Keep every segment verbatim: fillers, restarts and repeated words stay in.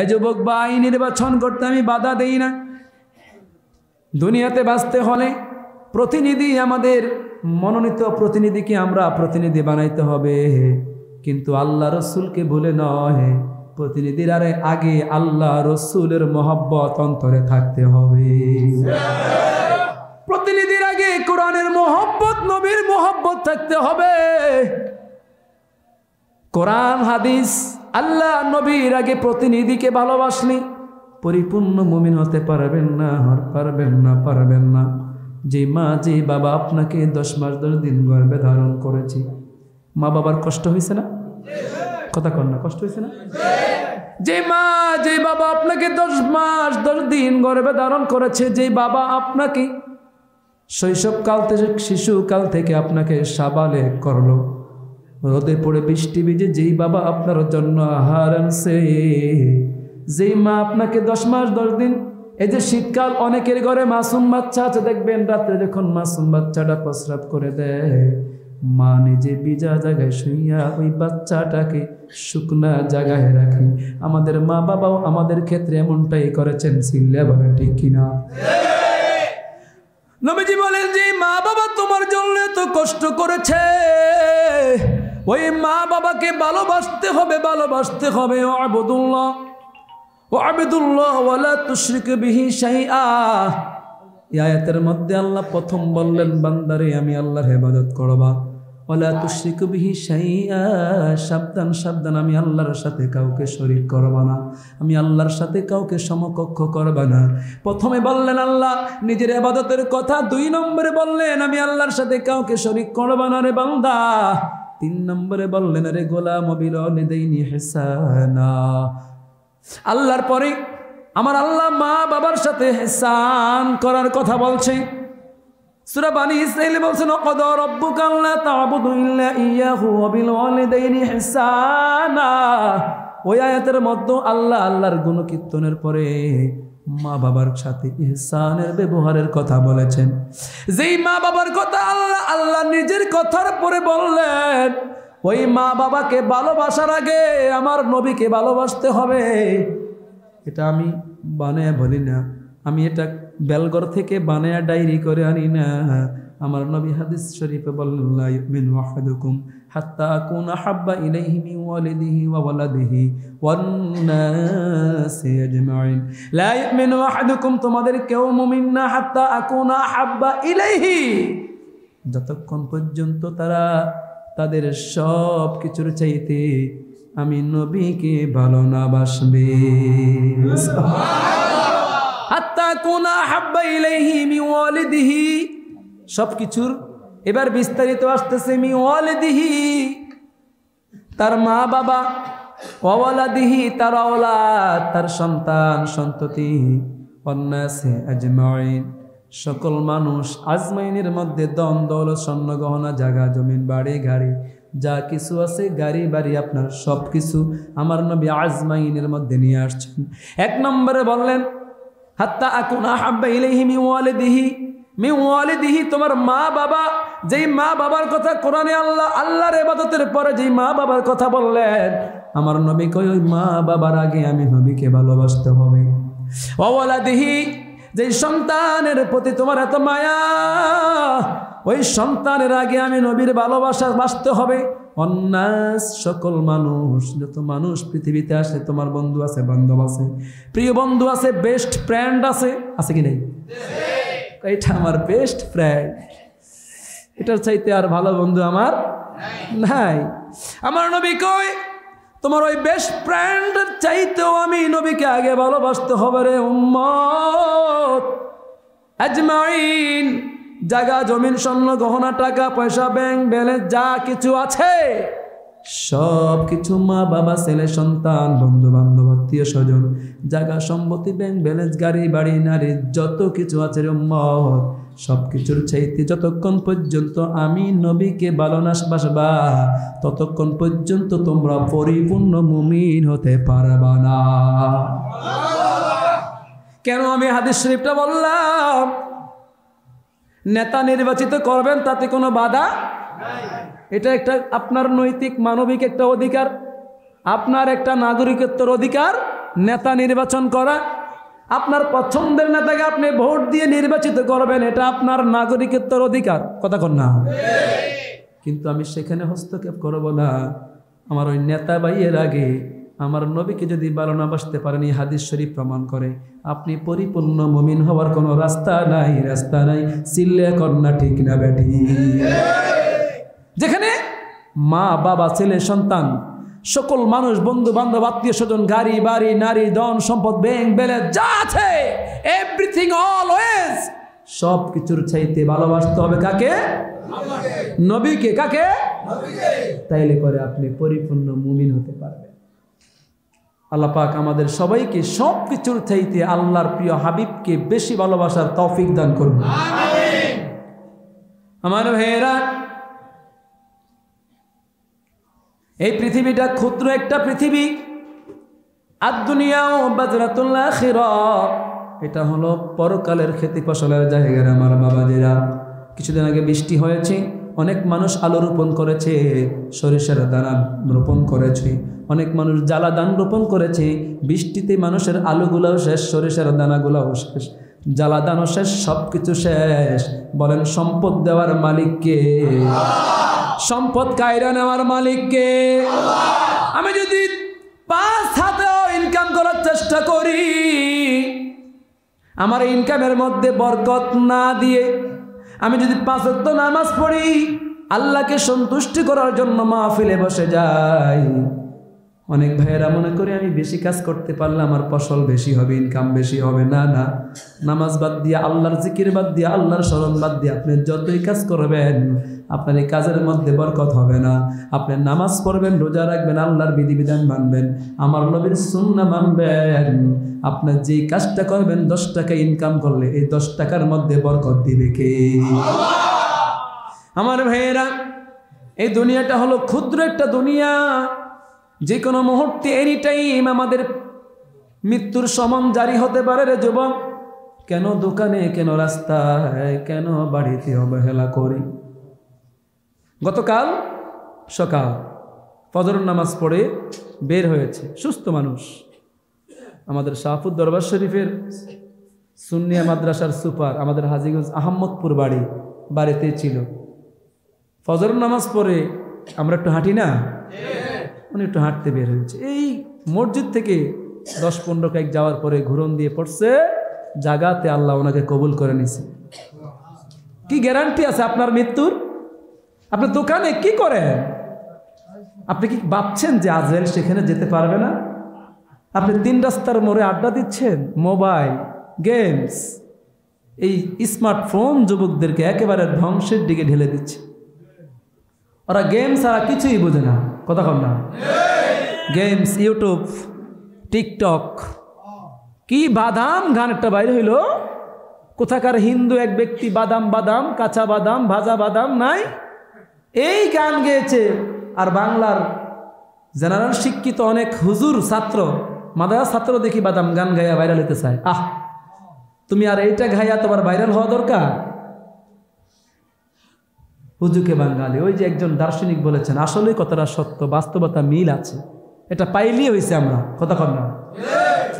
ए युवक भाई निर्वाचन करते आमी बाधा देई ना। दुनियाते बाँचते होले प्रतिनिधि आमादेर मनोनीत प्रतिनिधिके आमरा प्रतिनिधि बनाइते होबे, किन्तु आल्लाह रसूलके भुले नय। प्रतिनिधिर आगे आल्लाह रसूलेर मोहब्बत अंतरे थाकते होबे। प्रतिनिधिर आगे कुरानेर मोहब्बत नबीर मोहब्बत थाकते होबे। कुरान हादिस আল্লাহ নবীর আগে প্রতিনিধিকে ভালোবাসলে পরিপূর্ণ মুমিন হতে পারবেন না, আর পারবেন না পারবেন না। যে মা যে বাবা আপনাকে দশ মাস দশ দিন গর্ভে ধারণ করেছে, মা বাবার কষ্ট হয়েছে না? কথা কর না, কষ্ট হয়েছে না? যে মা যে বাবা আপনাকে দশ মাস দশ দিন গর্ভে ধারণ করেছে, যে বাবা আপনাকে শৈশবকাল থেকে শিশুকাল থেকে আপনাকে সাবালে করলো, রোদে পড়ে বৃষ্টি ভিজে যেই বাবা আপনার জন্য আহার আনছে, যেই মা আপনাকে দশ মাস দশ দিন। এই যে শীতকাল অনেকের ঘরে মাসুম বাচ্চা আছে, দেখবেন রাত্রে যখন মাসুম বাচ্চাটা প্রস্রাব করে দেয়, মা নিজে ভিজা জায়গায় শুইয়া ওই বাচ্চাটাকে শুকনা জায়গায় রাখে। আমাদের মা বাবাও আমাদের ক্ষেত্রে এমনটাই করেছেন। সিল্লা বাবা ঠিক কিনা? নবীজি বলেন যে মা বাবা তোমার জন্য এত কষ্ট করেছে, ওই মা বাবাকে ভালোবাসতে হবে, ভালোবাসতে হবে। আবুদুল্লাহ আবুদুল্লাহ ওয়ালা তুশরিক বিহি শাইআ। এই আয়াতের মধ্যে আল্লাহ প্রথম বললেন, বান্দারে আমি আল্লাহর ইবাদত করবা। ওয়ালা তুশরিক বিহি শাইআ, সাবধান সাবধান, আমি আল্লাহর সাথে কাউকে শরীক করবা না, আমি আল্লাহর সাথে কাউকে সমকক্ষ করবা না। প্রথমে বললেন আল্লাহ নিজের ইবাদতের কথা, দুই নম্বরে বললেন আমি আল্লাহর সাথে কাউকে শরীক করবা না রে বান্দা। তিন নম্বরে বললেন রে গোলাম বিলওয়ালিদাইনি ইহসানা, আল্লাহর পরে আমার আল্লাহ মা বাবার সাথে ইহসান করার কথা বলছে। সূরা বানী ইসরাঈল বলছেন কদ রব্বুকা আল্লা তা'বুদু ইল্লা ইয়াহু ওয়া বিলওয়ালিদাইনি ইহসানা। ওই আয়াতের মধ্যে আল্লাহ আল্লাহর গুণকীর্তনের পরে মা বাবার সাথে ইহসানের ব্যবহারের কথা বলেছেন। যেই মা বাবার কথা আল্লাহ আল্লাহ নিজের কথার পরে বললেন, ওই মা বাবাকে ভালোবাসার আগে আমার নবীকে ভালোবাসতে হবে। এটা আমি বানায়া বলি না, আমি এটা বেলঘর থেকে বানায়া ডায়েরি করে আনি না। আমার নবী হাদিস শরীফে বললেন লা ইউমিনু আহাদুকুম হাত্তা আকুনা হাব্বা ইলাইহি মিন ওয়ালিদিহি ওয়া ওয়ালাদিহি ওয়ান নাসি আজমাইন। লা ইউমিনু আহাদুকুম, তোমাদের কেউ মুমিন না, হাত্তা আকুনা হাব্বা ইলাইহি, যতক্ষণ পর্যন্ত তারা তাদের সব কিছুর চাইতে আমি নবীকে ভালো না বাসবে। সুবহানাল্লাহ। হাত্তা আকুনা হাব্বা ইলাইহি মিন ওয়ালিদিহি, সব কিছুর। এবার বিস্তারিত আসতেছে মি ওয়ালিদিহি, তার মা বাবা, ওয়ালাদিহি, তার আওলাদ, তার সন্তান সন্ততি, ওয়ান্নাসি আজমাইন, সকল মানুষ। আজমাইনের মধ্যে ধন দৌলত স্বর্ণ গহনা জায়গা জমিন বাড়ি গাড়ি যা কিছু আছে, গাড়ি বাড়ি আপনার সব কিছু আমার নবী আজমাইনের মধ্যে নিয়ে আসছেন। এক নম্বরে বললেন হাত্তা আকুনা হাব্বা ইলাইহি মিন ওয়ালিদিহি মি ওয়ালিদিহি, তোমার মা বাবা। যেই মা বাবার কথা কোরআনে আল্লাহ আল্লাহর ইবাদতের পরে যেই মা বাবার কথা বললেন, আমার নবীকে ওই মা বাবার আগে আমি নবীকে ভালোবাসতে হবে। ওয়ালাদিহি, যেই সন্তানের প্রতি তোমার এত মায়া, ওই সন্তানের আগে আমি নবীর ভালোবাসা বাসতে হবে। অন্যাস, সকল মানুষ, যত মানুষ পৃথিবীতে আসে, তোমার বন্ধু আছে, বান্ধব আছে, প্রিয় বন্ধু আছে, বেস্ট ফ্রেন্ড আছে, আছে কি নেই? এটা আমার বেস্ট ফ্রেন্ড, এটার চাইতে আর ভালো বন্ধু আমার নাই। আমার নবী কই তোমার ওই বেস্ট ফ্রেন্ডের চাইতেও আমি নবীকে আগে ভালোবাসতে হবে রে উম্মত। আজমাইন, জায়গা জমিন স্বর্ণ গহনা টাকা পয়সা ব্যাংক ব্যালেন্স যা কিছু আছে সব কিছু, মা বাবা, ছেলে সন্তান, বন্ধু বান্ধব, আত্মীয় স্বজন, জায়গা সম্পত্তি, ব্যাংক ব্যালেন্স, গাড়ি বাড়ি, নারী, যত কিছু আছে উম্মত, সব কিছুর চাইতে যতক্ষণ পর্যন্ত আমি নবীকে ভালোবাস বাসবা, ততক্ষণ পর্যন্ত তোমরা পরিপূর্ণ মুমিন হতে পারবা না। কেন আমি হাদিস শরীফটা বললাম? নেতা নির্বাচিত করবেন, তাতে কোনো বাধা নাই। এটা একটা আপনার নৈতিক মানবিক একটা অধিকার, আপনার একটা নাগরিকত্বের অধিকার। नेता निर्वाचन करा आपनार पछंदेर नेताके आपनि भोट दिए निर्वाचित करबेन एटा आपनार नागरिकत्वेर अधिकार कथा कन ना किन्तु आमि सेखाने हस्तक्षेप करब ना। आमार ओई नेता भाइयेर आगे आमार नबीके जदि भालो ना बासते पारेन हादिस शरीफ प्रमाण करे आपनि परिपूर्ण मुमिन हवार कोनो रास्ता नाई रास्ता नाई चिल्ले कन्ना ठीक ना बेठी। जेखाने मा बाबा छेले सन्तान सकल मानुष बंधु बान्धव आत्मीय स्वजन गाड़ी बाड़ी नारी धन सम्पद बैंक बैलेंस जा आछे एवरीथिंग अलवेज सबकिছুর চাইতে ভালোবাসতে হবে কাকে? নবীকে। কাকে? নবীকে। তাইলে পরে আপনি পরিপূর্ণ মুমিন হতে পারবেন। আল্লাহ পাক আমাদের সবাইকে সবকিছুর চাইতে আল্লাহর প্রিয় হাবিবকে বেশি ভালোবাসার তৌফিক দান করুন, আমিন। আমার ভাইয়েরা এই পৃথিবীটা ক্ষুদ্র একটা পৃথিবী। আদ-দুনিয়া বাজরাতুল আখিরাহ, এটা হলো পরকালের খেতি ফসলের জায়গা। আমার বাবাজিরা কিছুদিন আগে বৃষ্টি হয়েছে, অনেক মানুষ আলু রোপণ করেছে, সরিষার দানা রোপণ করেছে, অনেক মানুষ জ্বালা দান রোপণ করেছে। বৃষ্টিতে মানুষের আলুগুলাও শেষ, সরিষার দানাগুলাও শেষ, জ্বালা দানও শেষ, সবকিছু শেষ। বলেন সম্পদ দেওয়ার মালিককে আল্লাহ, সম্পদ কায়রা নেওয়ার মালিককে আল্লাহ। আমি যদি পাঁচ হাতেও ইনকাম করার চেষ্টা করি, আমার ইনকামের মধ্যে বরকত না দিয়ে আমি যদি পাঁচ ওয়াক্ত নামাজ পড়ি, আল্লাহকে সন্তুষ্টি করার জন্য মাহফিলে বসে যাই, অনেক ভাইয়েরা মনে করে আমি বেশি কাজ করতে পারলে আমার ফসল বেশি হবে, ইনকাম বেশি হবে। না না, নামাজ বাদ দিয়ে, আল্লাহর জিকির বাদ দিয়ে, আল্লাহর স্মরণ বাদ দিয়ে আপনি যতই কাজ করবেন আপনার এই কাজের মধ্যে বরকত হবে না। আপনি নামাজ পড়বেন, রোজা রাখবেন, আল্লাহর বিধিবিধান মানবেন, আমার নবীর সুন্নাহ মানবেন, আপনার যেই কাজটা করবেন দশ টাকা ইনকাম করলে এই দশ টাকার মধ্যে বরকত দিবে কে? আমার ভাইয়েরা এই দুনিয়াটা হলো ক্ষুদ্র একটা দুনিয়া। যে কোনো মুহূর্তে এনি টাইম আমাদের মৃত্যুর সমন জারি হতে পারে। রে যুবক, কেন দোকানে, কেন রাস্তায়, কেন বাড়িতে অবহেলা করি? গতকাল সকাল ফজর নামাজ পড়ে বের হয়েছে সুস্থ মানুষ, আমাদের শাহপুর দরবার শরীফের সুন্নিয়া মাদ্রাসার সুপার, আমাদের হাজীগঞ্জ আহমদপুর বাড়ি, বাড়িতে ছিল। ফজর নামাজ পড়ে আমরা একটু হাঁটি না, উনি একটু হাঁটতে বের হয়েছে। এই মসজিদ থেকে দশ পনেরো কয়েক যাওয়ার পরে ঘুরন দিয়ে পড়ছে জাগাতে, আল্লাহ ওনাকে কবুল করে নিছে। কি গ্যারান্টি আছে আপনার মৃত্যুর? আপনার দোকানে কি করেন? আপনি কি ভাবছেন যে আজরাইল সেখানে যেতে পারবে না? আপনি তিন রাস্তার মোড়ে আড্ডা দিচ্ছেন, মোবাইল গেমস, এই স্মার্টফোন যুবকদেরকে একেবারে ধ্বংসের দিকে ঢেলে দিচ্ছে। ওরা গেমস ছাড়া কিছুই বোঝে না, কথা কম না। গেমস, ইউটিউব, টিকটক, কি বাদাম গান একটা বাইরে হইল, কোথাকার হিন্দু এক ব্যক্তি বাদাম বাদাম কাঁচা বাদাম ভাজা বাদাম নাই এই গান গেয়েছে। আর বাংলার জেনারেল শিক্ষিত অনেক হুজুর ছাত্র, মাদ্রাসা ছাত্র দেখি বাদাম গান গাইয়া ভাইরাল হতে চায়। আহ, তুমি আর এইটা গাইয়া তোমার ভাইরাল হওয়া দরকার? হুজুকে বাঙালি, ওই যে একজন দার্শনিক বলেছেন আসলে কতটা সত্য, বাস্তবতা মিল আছে, এটা পাইলেই হয়েছে আমরা, কথা কন না।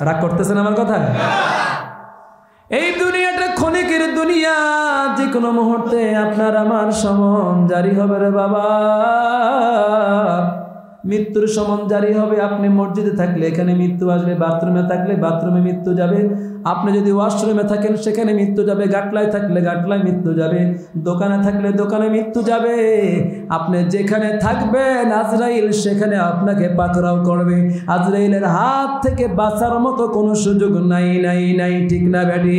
রাগ করতেছেন আমার কথা? এই দুনিয়াটা ক্ষণিকের দুনিয়া, যে কোনো মুহূর্তে আপনার আমার সমন জারি হবে। রে বাবা, মৃত্যুর সমন জারি হবে। আপনি মসজিদে থাকলে এখানে মৃত্যু আসবে, বাথরুমে থাকলে বাথরুমে মৃত্যু যাবে, আপনি যদি ওয়াশরুমে থাকেন সেখানে মৃত্যু যাবে, গাটলায় থাকলে গাটলায় মৃত্যু যাবে, দোকানে থাকলে দোকানে মৃত্যু যাবে। আপনি যেখানে থাকবেন আজরাইল সেখানে আপনাকে পাকড়াও করবে। আজরাইলের হাত থেকে বাঁচার মতো কোনো সুযোগ নাই নাই নাই, ঠিক না ব্যাটি?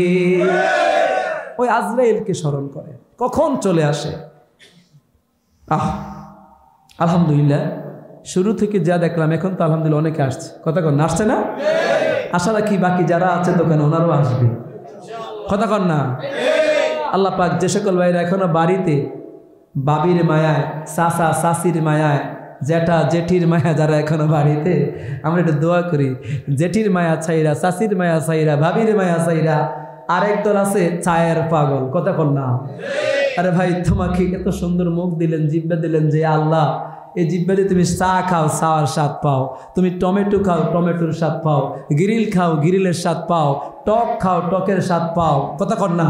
ওই আজরাইলকে স্মরণ করে কখন চলে আসে। আহ, আলহামদুলিল্লাহ শুরু থেকে যা দেখলাম এখন তো আলহামদুলিল্লাহ অনেকে আসছে, কথা কন আসছে না? আশা রাখি বাকি যারা আছে দোকানে ওনারও আসবে, কথা কন না। আল্লাহ পাক যে সকল ভাইরা এখনো বাড়িতে বাবির মায়ায়, চাচা চাচির মায়ায়, জ্যাঠা জেঠির মায়া যারা এখনো বাড়িতে, আমরা একটু দোয়া করি। জেঠির মায়া ছাইরা, চাচির মায়া ছাইরা, ভাবির মায়া ছাইরা আরেক দল আছে চায়ের পাগল, কথা কন না। আরে ভাই, তোমাকে এত সুন্দর মুখ দিলেন, জিব্বা দিলেন যে আল্লাহ ये जिब्बे तुम सा खाओ सार स्वाद पाओ, तुम टमेटो खाओ टमेटोर स्वाद पाओ, ग्रिल खाओ ग्रिलेर स्वाद पाओ, टक खाओ टकेर स्वाद पाओ। कथा कर ना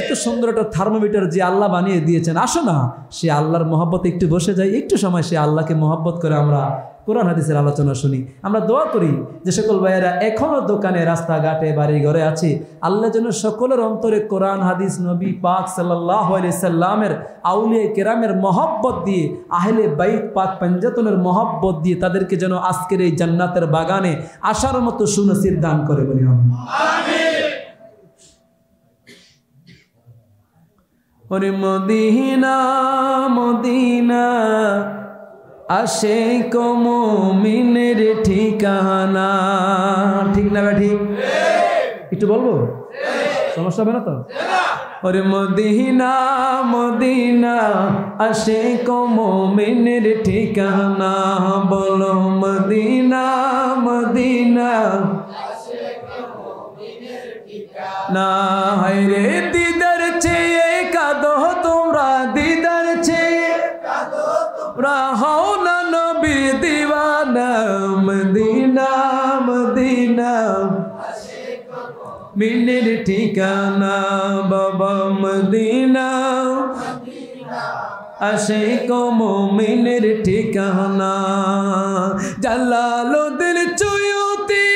এত সুন্দর একটা থার্মোমিটার যে আল্লাহ বানিয়ে দিয়েছেন, আসো না সে আল্লাহর মহব্বতে একটু বসে যাই, একটু সময় সে আল্লাহকে মহব্বত করে আমরা কোরআন হাদিসের আলোচনা শুনি, আমরা দোয়া করি। যে সকল ভাইয়েরা এখনও দোকানে রাস্তাঘাটে বাড়ি ঘরে আছে, আল্লাহ যেন সকলের অন্তরে কোরআন হাদিস নবী পাক সাল্লাল্লাহু আলাইহি সাল্লামের আউলিয়া কেরামের মহব্বত দিয়ে আহলে বাইত পাক পঞ্জাতনের মহব্বত দিয়ে তাদেরকে যেন আজকের এই জান্নাতের বাগানে আসার মতো সুনসিব দান করে বলি আমিন। और मदीना मदीना आशिकों मोमिनेर ठिकाना, ठीक ना बैठी इटू बोलबो समस्या बना तो। और मदीना मदीना आशिकों मोमिनेर ठिकाना, बोलो मदीना मदीना आशिकों मोमिनेर ठिकाना। हाय रे दीदार चाहिए रहोना नबी दीवाना, मदीना मदीना मिनर ठिकाना, बाबा मदीना आशिकों मोमिनेर ठिकाना। जलालुद्दीन चुयुती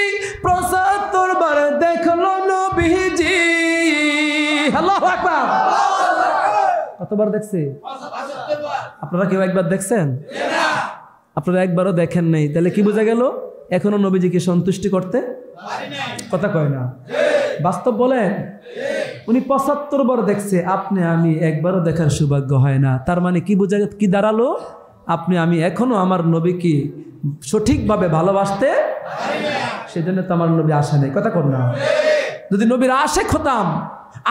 प्रसाद तोरबार देखलो नबीजी, अल्लाहु अकबर কতবার দেখছে আপনারা, কেউ একবার দেখছেন? আপনারা একবারও দেখেন নাই, তাহলে কি বোঝা গেল? এখনো নবীজিকে সন্তুষ্টি করতে কথা কয় না, বাস্তব বলেন। উনি পঁচাত্তর বার দেখছে, আপনি আমি একবারও দেখার সৌভাগ্য হয় না। তার মানে কি বোঝা কি দাঁড়ালো? আপনি আমি এখনো আমার নবীকে সঠিকভাবে ভালোবাসতে, সেজন্য তো আমার নবী আশা নেই। কথা কর না, যদি নবীর আশেক হতাম,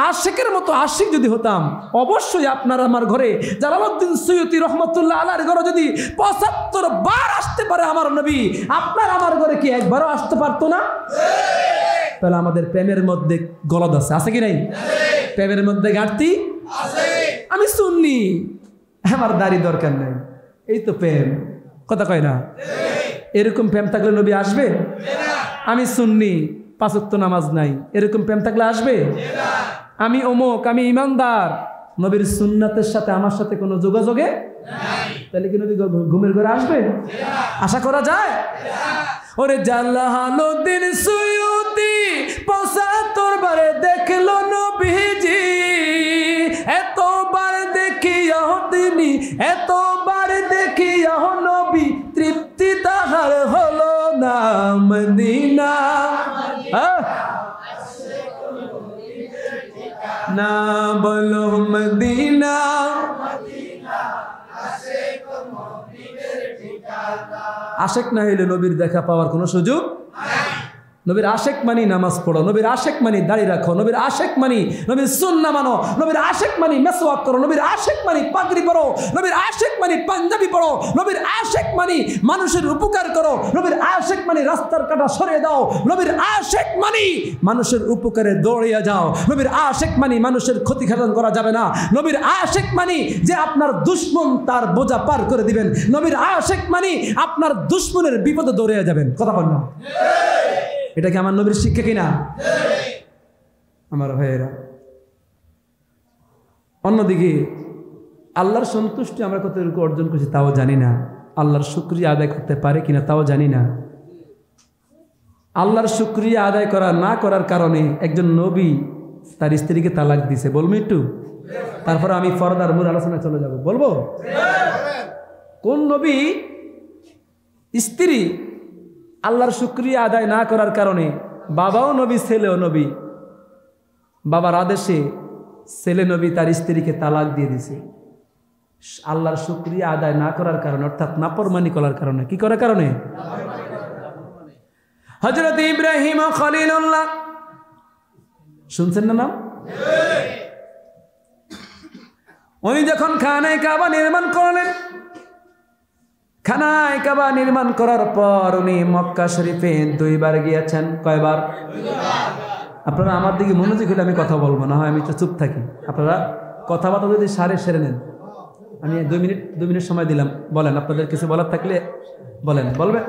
আশিকের মতো আশিক যদি হতাম, অবশ্যই আপনার আমার ঘরে জালালউদ্দিন সুয়ুতি রহমতুল্লাহ আলাইহির ঘরে যদি পঁচাত্তর বার আসতে পারে আমার নবী, আপনার আমার ঘরে কি একবারও আসতে পারতো না? তাহলে আমাদের প্রেমের মধ্যে গলদ আছে, আছে কি নাই? প্রেমের মধ্যে ঘাটতি আছে। আমি সুন্নি, আমার দাড়ি দরকার নাই, এই তো প্রেম। কথা কয় না, এরকম প্রেম থাকলে নবী আসবে? আমি সুন্নি, পাঁচ ওয়াক্ত নামাজ নাই, এরকম প্রেম থাকলে আসবে? আমি অমুক, আমি ইমানদার, নবীর সুন্নাতের সাথে আমার সাথে কোনো যোগাযোগে নাই, তাহলে কি নবী ঘুমের ঘরে আসবে? আশা করা যায়? ওরে জালালউদ্দিন সুয়ুতি পঁচাত্তর বারে দেখলো নবীজি, এতবার দেখিয়া তিনি এতবার দেখিয়া নবী তৃপ্তি তাহার হলো না। মদিনা না বলো মদিনা, আশেক না হইলে নবীর দেখা পাওয়ার কোনো সুযোগ। নবীর আশেক মানি নামাজ পড়ো, নবীর আশেক মানি দাড়ি রাখো, নবীর আশেক মানি নবীর সুন্নাহ মানো, নবীর আশেক মানি মেসওয়াক করো, নবীর আশেক মানি পাগড়ি পরো, নবীর আশেক মানি পাঞ্জাবি পরো, নবীর আশেক মানি মানুষের উপকার করো, নবীর আশেক মানি রাস্তার কাটা সরিয়ে দাও, নবীর আশেক মানি মানুষের উপকারে দৌড়িয়ে যাও, নবীর আশেক মানি মানুষের ক্ষতি সাধন করা যাবে না, নবীর আশেক মানি যে আপনার দুশ্মন তার বোঝা পার করে দিবেন, নবীর আশেক মানি আপনার দুশ্মনের বিপদে দৌড়িয়ে যাবেন। কথা বল না, এটা কি আমার নবীর শিক্ষা কিনা? আমার ভাইয়েরা, অন্যদিকে আল্লাহর সন্তুষ্টি আমরা কতটুকু অর্জন করছি তাও জানি না, আল্লাহর শুকরিয়া আদায় করতে পারে কিনা তাও জানি না। আল্লাহর শুকরিয়া আদায় করা না করার কারণে একজন নবী তার স্ত্রীকে তালাক দিছে, বলবো একটু? তারপরে আমি ফরদার মূল আলোচনায় চলে যাব, বলবো কোন নবী স্ত্রী আল্লাহর শুকরিয়া আদায় না করার কারণে, বাবাও নবী ছেলেও নবী, বাবার আদেশে ছেলে নবী তার স্ত্রীকে তালাক দিয়ে দিছে, আল্লাহর শুকরিয়া আদায় না করার কারণে, অর্থাৎ নাফরমানি করার কারণে। কি করার কারণে? হযরত ইব্রাহিম খলিলুল্লাহ, শুনছেন না নাম? উনি যখন খানায় কাবা নির্মাণ করলেন, খানায় কাবা নির্মাণ করার পর উনি মক্কা শরীফে দুইবার গিয়েছেন। কয়বার? আপনারা আমার দিকে মনোযোগ হলে আমি কথা বলবো, না হয় আমি তো চুপ থাকি। আপনারা কথাবার্তা যদি সারে সেরে নেন, दो मिनट दो मिनट समय दिलाम बोलें अपन किसी बोलार थकले बोलें बोलें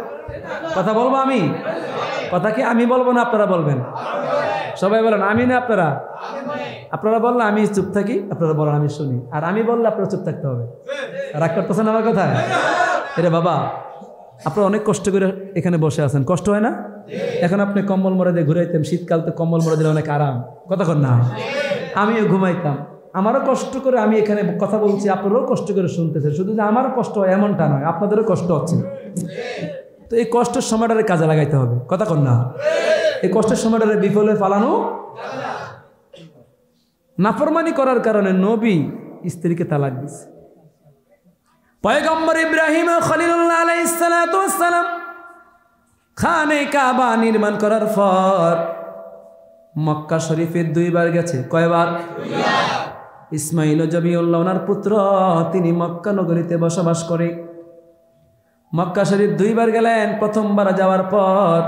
कथा बोलबो आमी कथा कि आमी बोलबो ना अपनारा बोलबेन सबाई बोलें आमी ना अपनारा अपनारा बोलें आमी चुप थाकी अपनारा बोलें आमी शुनी और आमी बोलले अपनारा चुप थाकते होबे राग करतेछेन आमार कथा अरे बाबा अपना अनेक कष्ट करे एखाने बसे आছেন कष्ट हय ना एखन आपनि कम्बल मोड़ा दिये घुराइतें शीतकाल तो कम्बल मोड़ा दिले अनेक आराम कतक्षण ना आमिओ घुमाइताम আমারও কষ্ট করে আমি এখানে কথা বলছি আপনারাও কষ্ট করে শুনতেছেন শুধু যে আমারও কষ্ট হয় এমনটা নয় আপনাদেরও কষ্ট হচ্ছে তো এই কষ্টের সময়টারে কাজে লাগাইতে হবে কথা কন না এই কষ্টের সময়টারে বিফলে ফালানো যাবে না নাফরমানি করার কারণে নবী স্ত্রীকে তালাক দিয়েছে পয়গম্বর ইব্রাহিম খলিলুল্লাহ আলাইহিস সালাতু ওয়াস সালাম খানে কাবা নির্মাণ করার পর মক্কা শরীফে দুইবার গেছে কয়বার দুইবার इस्माइल जबिउल्लाह उनार पुत्र तिनी मक्का नगरीते बसबास करें मक्का शरीफ दुई बार गेलेन प्रथम बार जावार पर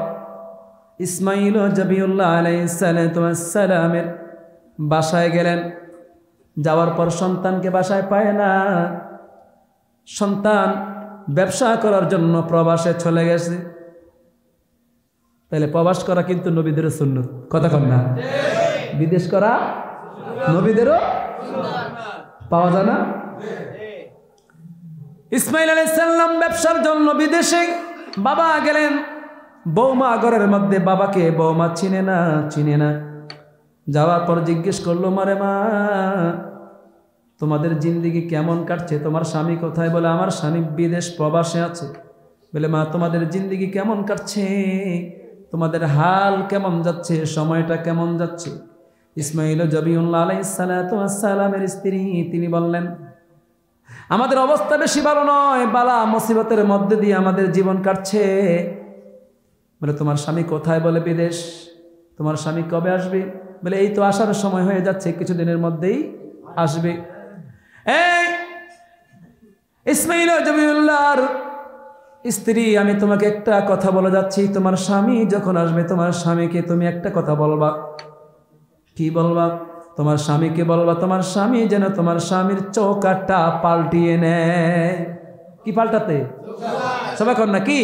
इस्माइल जबिउल्लाह आलैहिस सलातु वस्सलाम बासाय गेलेन जावार पर सन्तान के बासाय पाए ना सन्तान व्यवसा करार जन्य प्रवासे चले गेछे ताहले प्रवास करा किन्तु नबीदेर सुन्नत कथा कम ना विदेश करा नबीदेरो इस्माइल आलैहिस्सलाम ব্যবসার জন্য বিদেশে বাবা গেলেন বৌমা ঘরের মধ্যে বাবাকে বৌমা চিনে না চিনে না যাওয়ার পর জিজ্ঞেস করলো মারে মা তোমাদের জিন্দেগি কেমন কাটছে তোমার স্বামী কোথায় বলে আমার স্বামী বিদেশ প্রবাসে আছে বলে মা তোমাদের জিন্দেগি কেমন কাটছে তোমাদের হাল কেমন যাচ্ছে সময়টা কেমন যাচ্ছে इस्माइल जबिउल्लाह आलैहिस्सलातु वस्सलामेर स्त्री तिनी बोलेन आमादेर अवस्था बेशी भालो नय बाला मुसीबतेर मध्य दिये आमादेर जीवन काटछे बोले तोमार स्वामी कोथाय बोले विदेश तोमार स्वामी कबे आसबे बोले एई तो आसार समय हये जाच्छे किछुदिनेर मध्येई आसबे एई इस्माइल जबिउल्लाहर स्त्री आमी तोमाके एकटा कथा बोले जाच्छि तोमार स्वामी जखन आसबे तोमार स्वामीके तुमि एकटा कथा बोलबा कि बोलबा तुम्हार स्वामी के बोलबा तुम्हार स्वामी जेन तुम्हार स्वामीर चौकाटा पाल्टिए नेय कि पाल्टाते सबाई कोन ना कि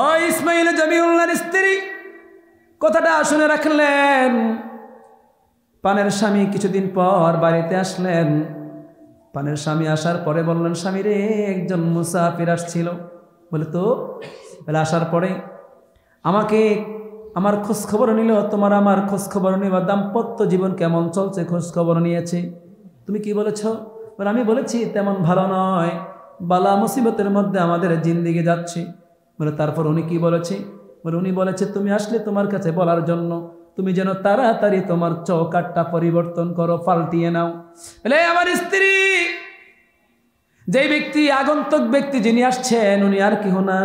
ओ इस्माइल जबिउल्लाहर स्त्री कथाटा शुने राखलेन पानेर स्वामी किछुदिन पर बाड़ीते आसलेन पानेर स्वामी आसार परे बोललेन स्वामी रे एकजन मुसाफिर आसछिल बोले तो बोले आसार परे আমাকে আমার খোঁজ খবর নিল তোমার আমার খোঁজ খবর নিবা দাম্পত্য জীবন কেমন চলছে খোঁজ খবর নিয়েছে তুমি কি বলেছো বল আমি বলেছি তেমন ভালো নয় বালা মুসিবতের মধ্যে আমাদের জিন্দেগি যাচ্ছে বলে তারপর উনি কি বলেছে বলে উনি বলেছে তুমি আসলে তোমার কাছে বলার জন্য তুমি যেন তাড়াতাড়ি তোমার চৌকাটটা পরিবর্তন করো পাল্টিয়ে নাও বলে আমার স্ত্রী যে ব্যক্তি আগন্তুক ব্যক্তি যিনি আসছেন উনি আর কেউ না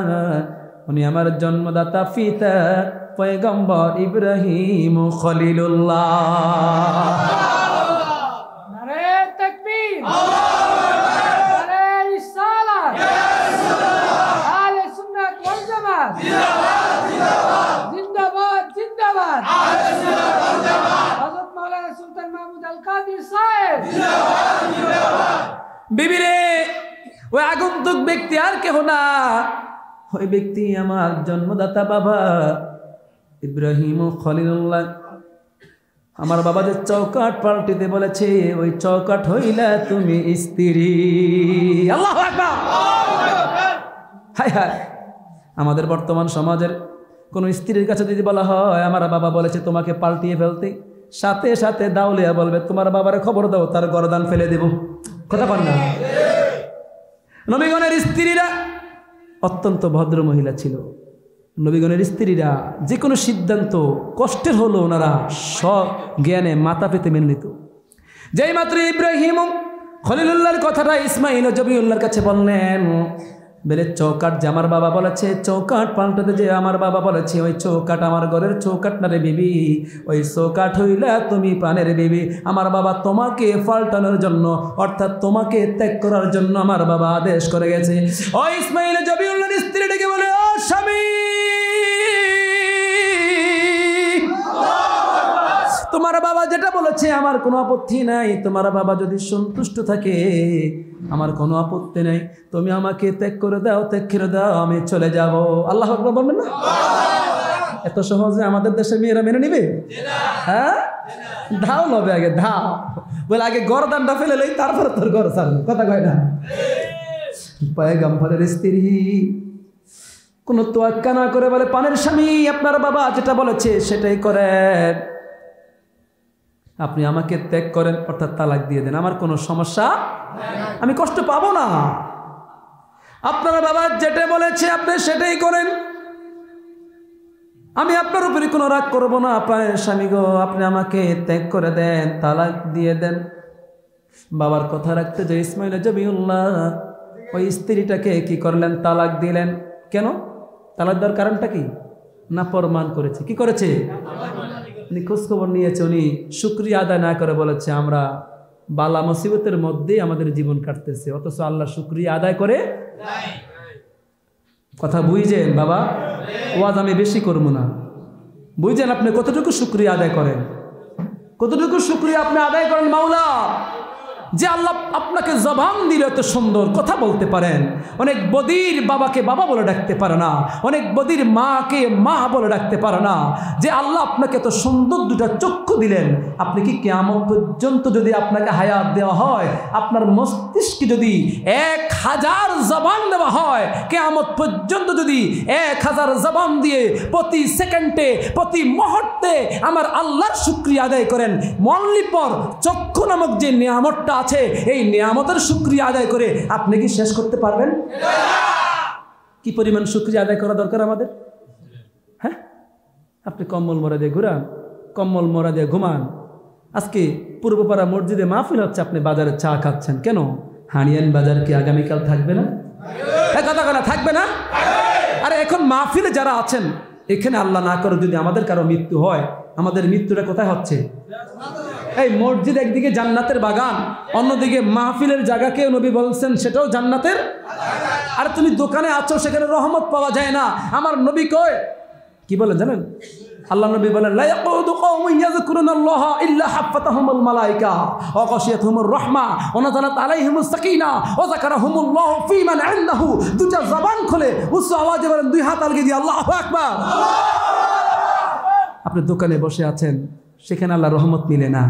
उन्हीं हमारे जन्मदाता पिता पैगम्बर इब्राहिम खलीलुल्लाह नारे तकबीर अल्लाह नारे रिसालत जिंदाबाद अहले सुन्नत वल जमात जिंदाबाद जिंदाबाद जिंदाबाद अहले सुन्नत वल जमात हजरत मौलाना सुल्तान महमूद अल कादिर साहेब जिंदाबाद जिंदाबाद बीबी रे वो आगंतुक व्यक्ति और के होना ওই ব্যক্তি আমার জন্মদাতা বাবা ইব্রাহিম খলিলুল্লাহ আমার বাবা যে চৌকাট পাল্টিতে বলেছে ওই চৌকাট হইলা তুমি স্ত্রী আল্লাহু আকবার হায় হায় আমাদের বর্তমান সমাজের কোন স্ত্রীর কাছে যদি বলা হয় আমার বাবা বলেছে তোমাকে পাল্টিয়ে ফেলতে সাথে সাথে দাউলিয়া বলবে তোমার বাবার খবর দাও তার গর্দান ফেলে দেব কথা বল না নবীগণের স্ত্রীরা अत्यंत भद्र महिला छिलो नबीगणेर स्त्रीरा जे कोनो सिद्धांत कष्टेर हलो ओनारा सज्ञाने माथा पेते मेने नितो जेई मात्र इब्राहिम खलीलुल्लाहर कथाटा इस्माइल जबिउल्लाहर काछे बोललेन बेले चौकाट जे आमार बाबा बोलेछे चौकाट पाल्टाते जे आमार बाबा बोलेछे ओई चौकाट आमार घरेर चौकाट ना रे बीबी ओई चौकाट हइला तुमी प्राणेर बीबी आमार बाबा तोमाके पाल्टानोर जन्य अर्थात तोमाके त्याग करार जन्य आमार बाबा आदेश करे गेछे ओ इस्माइल जबिउल्लाहर स्त्री डेके बोले ओ स्वामी तुम्हारा बाबा जेटा बोले বলেছে আমার কোনো আপত্তি নাই, তোমার বাবা যদি সন্তুষ্ট থাকে আমার কোনো আপত্তি নাই, তুমি আমাকে ত্যাগ করে দাও, ত্যাগ করে দাও, আমি চলে যাব। আল্লাহ আকবার বলবেন না? এত সহজে আমাদের দেশে মেয়েরা মেনে নেবে? হ্যাঁ, ধাও লবে, আগে ধাও বলে, আগে গড় দানটা ফেলে লই, তারপরে তোর গড় ছাড়। কথা কয় না? পয়গম্বরের স্ত্রী কোনো তোয়াক্কা না করে বলে, পানের স্বামী আপনার বাবা যেটা বলেছে সেটাই করেন, আপনি আমাকে ত্যাগ করেন অর্থাৎ তালাক দিয়ে দেন, আমার কোনো সমস্যা, আমি কষ্ট পাবো না, আপনার বাবা যেটা বলেছে আপনি সেটাই করেন, আমি আপনার উপরে কোনো রাগ করবো না, পানের স্বামী গো আপনি আমাকে ত্যাগ করে দেন, তালাক দিয়ে দেন। বাবার কথা রাখতে যে ইসমাইল জবিউল্লাহ ওই স্ত্রীটাকে কি করলেন? তালাক দিলেন। কেন তালাক দেওয়ার কারণটা কি? না প্রমাণ করেছে, কি করেছে? উনি খোঁজখবর নিয়েছে, উনি শুক্রিয়া আদায় না করে বলেছে আমরা বালা মুসিবতের মধ্যে আমাদের জীবন কাটতেছে, অথচ আল্লাহ শুক্রিয়া আদায় করে। কথা বুঝেন বাবা, ওয়াজ আমি বেশি করবো না, বুঝেন আপনি কতটুকু শুক্রিয়া আদায় করেন, কতটুকু শুক্রিয়া আপনি আদায় করেন মাওলা, যে আল্লাহ আপনাকে জবান দিলে এত সুন্দর কথা বলতে পারেন। অনেক বদির বাবাকে বাবা বলে ডাকতে পারে না, অনেক বদির মাকে মা বলে ডাকতে পারে না, যে আল্লাহ আপনাকে এত সুন্দর দুটা চক্ষু দিলেন, আপনি কি কিয়ামত পর্যন্ত যদি আপনাকে হায়াত দেওয়া হয়, আপনার মস্তিষ্কে যদি এক হাজার জবান দেওয়া হয়, কিয়ামত পর্যন্ত যদি এক হাজার জবান দিয়ে প্রতি সেকেন্ডে প্রতি মুহূর্তে আমার আল্লাহর শুকরিয়া আদায় করেন, মনলি পর চক্ষু নামক যে নিয়ামতটা আছে এই নিয়ামতের শুকরিয়া আদায় করে আপনি কি শেষ করতে পারবেন? কি পরিমাণ শুকরিয়া আদায় করা দরকার আমাদের। হ্যাঁ, আপনি কম্বল মোড়া দিয়ে ঘুরান, কম্বল মোড়া দিয়ে ঘুমান। আজকে পূর্বপাড়া মসজিদে মাহফিল হচ্ছে, আপনি বাজারে চা খাচ্ছেন কেন? হানিয়ান বাজার কি আগামীকাল থাকবে না? কথা কথা থাকবে না? আরে এখন মাহফিলে যারা আছেন, এখানে আল্লাহ না করে যদি আমাদের কারো মৃত্যু হয়, আমাদের মৃত্যুটা কোথায় হচ্ছে? এই মসজিদ একদিকে জান্নাতের বাগান, অন্যদিকে মাহফিলের জায়গাকে নবী বলছেন সেটাও জান্নাতের। আর তুমি দোকানে আছো, সেখানে রহমত পাওয়া যায় না। আমার নবী কয়, কি বলেন জানেন? আল্লাহ নবী বলেন, লা ইয়াকুদু কওমুন ইয়াযকুরুনাল্লাহা ইল্লা হাফাতাহুমুল মালায়েকা ওয়া গাশিয়াতহুমুর রাহমা ওয়া নাযালাত আলাইহিমুস সাকিনা ওয়া যাকারাহুমুল্লাহু ফীমান ইনদাহু। দুটা জবান খুলে উচ্চ আওয়াজে বলেন, দুই হাত আলগি দিয়ে আল্লাহু আকবার। আপনি দোকানে বসে আছেন, সেখানে আল্লাহ রহমত মিলে না।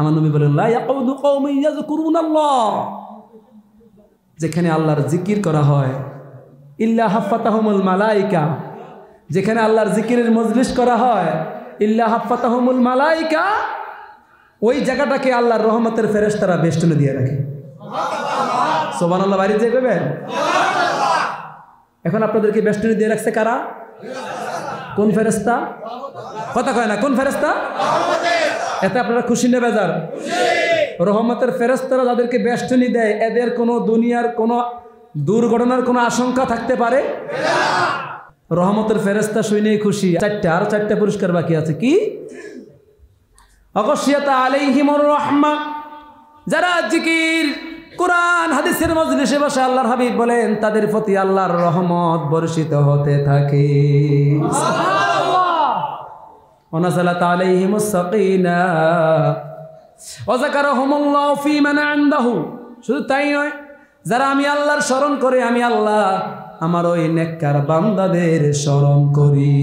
আমার নবী বলেন, লা ইয়াকুদু কওমুন ইয়াযকুরুনাল্লাহ, যেখানে আল্লাহর জিকির করা হয়, ইল্লা হাফাতাহুমুল মালায়েকা, যেখানে আল্লাহর জিকিরের মজলিস করা হয়, ইল্লা হাফাতাহুমুল মালায়েকা, ওই জায়গাটাকে আল্লাহর রহমতের ফেরেশতারা বেষ্টনে দিয়ে রাখে। সুবহানাল্লাহ। বাড়িতে যে পাবেন, এখন আপনাদেরকে বেষ্টনে দিয়ে রাখছে কারা? কোন ফেরেশতা? কথা কয় না, কোন ফেরেশতা? এতে আপনারা খুশি না বেজার? রহমতের ফেরেশতারা যাদেরকে বেষ্টনী দেয়, এদের কোনো দুনিয়ার কোনো দুর্ঘটনার কোনো আশঙ্কা থাকতে পারে? রহমতের ফেরেশতা শুনে খুশি। চারটা, আর চারটা পুরস্কার বাকি আছে। কি? অকস্মাত আলাইহিমুর রাহমা, যারা জিকির কুরআন হাদিসের মজলিসে বসে আল্লাহর হাবিব বলেন তাদের প্রতি আল্লাহর রহমত বর্ষিত হতে থাকে। সুবহানাল্লাহ। ওয়া নাযালাত আলাইহিমুস সাকিনা ওয়া যাকারাহুমুল্লাহু ফীমান ইনদাহু। শুধু তাই নয়, যারা আমি আল্লাহর স্মরণ করে, আমি আল্লাহ আমার ওই নেককার বান্দাদের স্মরণ করি।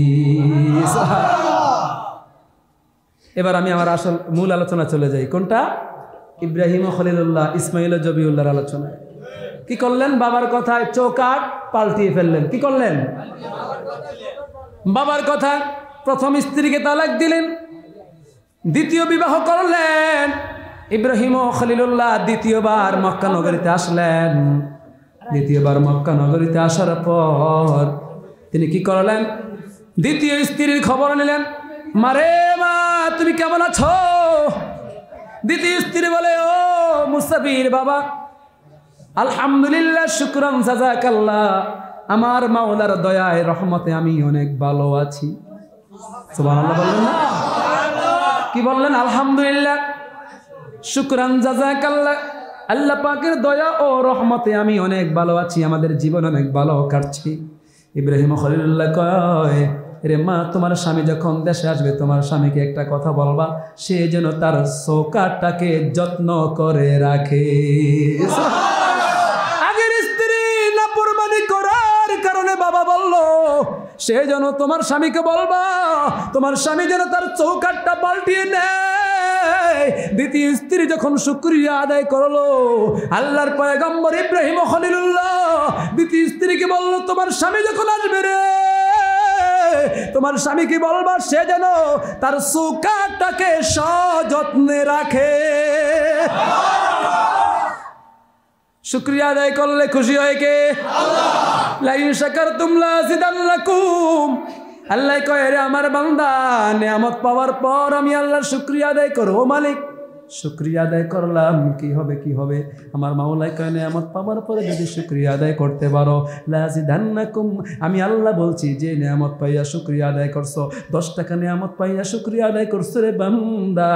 এবার আমি আমার আসল মূল আলোচনা চলে যাই। কোনটা? ইব্রাহিম খলিলুল্লাহ, ইসমাইল জবিউল্লাহর আলোচনায়। কি করলেন? বাবার কথায় চৌকাট পাল্টিয়ে ফেললেন। কি করলেন? বাবার কথা, প্রথম স্ত্রীকে তালাক দিলেন, দ্বিতীয় বিবাহ করলেন। ইব্রাহিম খলিলুল্লাহ দ্বিতীয়বার মক্কা নগরীতে আসলেন। দ্বিতীয়বার মক্কা নগরীতে আসার পর তিনি কি করলেন? দ্বিতীয় স্ত্রীর খবর নিলেন, মারে মা তুমি কেমন আছো? দ্বিতীয় স্ত্রী বলে, ও মুসাফির বাবা, আলহামদুলিল্লাহ, শুকরান জাযাকাল্লাহ, আমার মাওলার দয়ায় রহমতে আমি অনেক ভালো আছি। সুবহানাল্লাহ বললেন না? কি বললেন? আলহামদুলিল্লাহ, শুকরান জাযাকাল্লাহ, আল্লাহ পাকের দয়া ও রহমতে আমি অনেক ভালো আছি, আমাদের জীবন অনেক ভালো কাটছে। ইব্রাহিম খলিলুল্লাহ কয়, रे मा तुम्हार स्वामी जखन देशे आसबे तुम्हार स्वामीके एकटा कथा बोलबा से जेन तार चोखाटाके जत्न करे राखे। आगेर स्त्री नाफरमानी करार कारणे बाबा बोललो से जेन तुम्हार स्वामीके बोलबा तुम्हार स्वामी जेन तार चौकाटा पाल्टिये नेय। द्वितीय स्त्री जखन शुक्रिया आदाय करलो आल्लाहर पैगम्बर इब्राहिम खलीलुल्लाह द्वितीय स्त्री के बोललो तुम्हार स्वामी जखन आसबे रे तुम्हार स्वामी के बोलबा से जेन तार चौकाटाके सजत्ने राखे। शुक्रिया आदाय करले खुशी हय के आल्लाह ला इन शकारतुम ला अज़ीदन्नकुम। अल्लाह कहे रे आमार बांदा नियामत पावार पर आमी अल्लाहर शुक्रिया आदाय करो मालिक शुक्रिया आदाय करलाम कि होबे कि होबे आमार मौला कहे नियामत पावार पर यदि शुक्रिया आदाय करते पारो लाजिदान्नाकुम आमी अल्लाह बोलछि जे नियामत पाइया शुक्रिया आदाय करछो दस टाका नियामत पाइया शुक्रिया आदाय करछो रे बांदा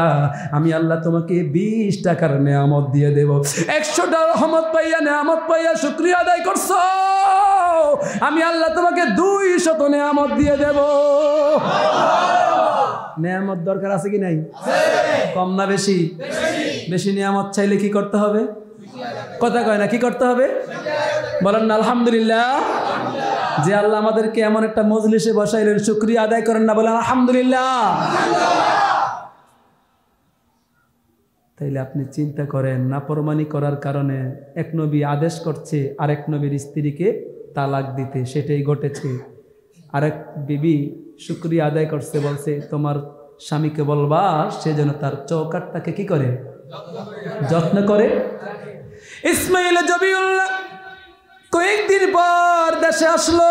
आमी अल्लाह तुम्हें बीस टाकार नियामत दिए देब। सौ टा रहमत पाइया नियामत पाइया शुक्रिया आदाय करछो आमी अल्लाह तुम्हें दुई शत नियामत दिए देव। नियामत दरकार आछे कि नाई कम ना बेशी बेशी नियामत चाइले कि करते हबे कथा कय ना कि करते हबे बोलेन आलহামদুলিল্লাহ जे आल्लाह आमादेरके एमन एकटा मजलिसे बसाइलेन शुक्रिया आदाय करें ना बोलेन আলহামদুলিল্লাহ। ताइले आपनि चिंता करें नाफरमानी करार कारणे एक नबी आदेश करछे आरेक नबीर स्त्रीके तालाक दीते सेटाई घटेছে। আরেক বিবি শুকরিয়া আদায় করতে বলছে তোমার স্বামীকে বলবা সে যেন তার চৌকাটটাকে কি করে যত্ন করে। ইসমাইল জবিউল্লাহ কয়েকদিন পর দেশে আসলো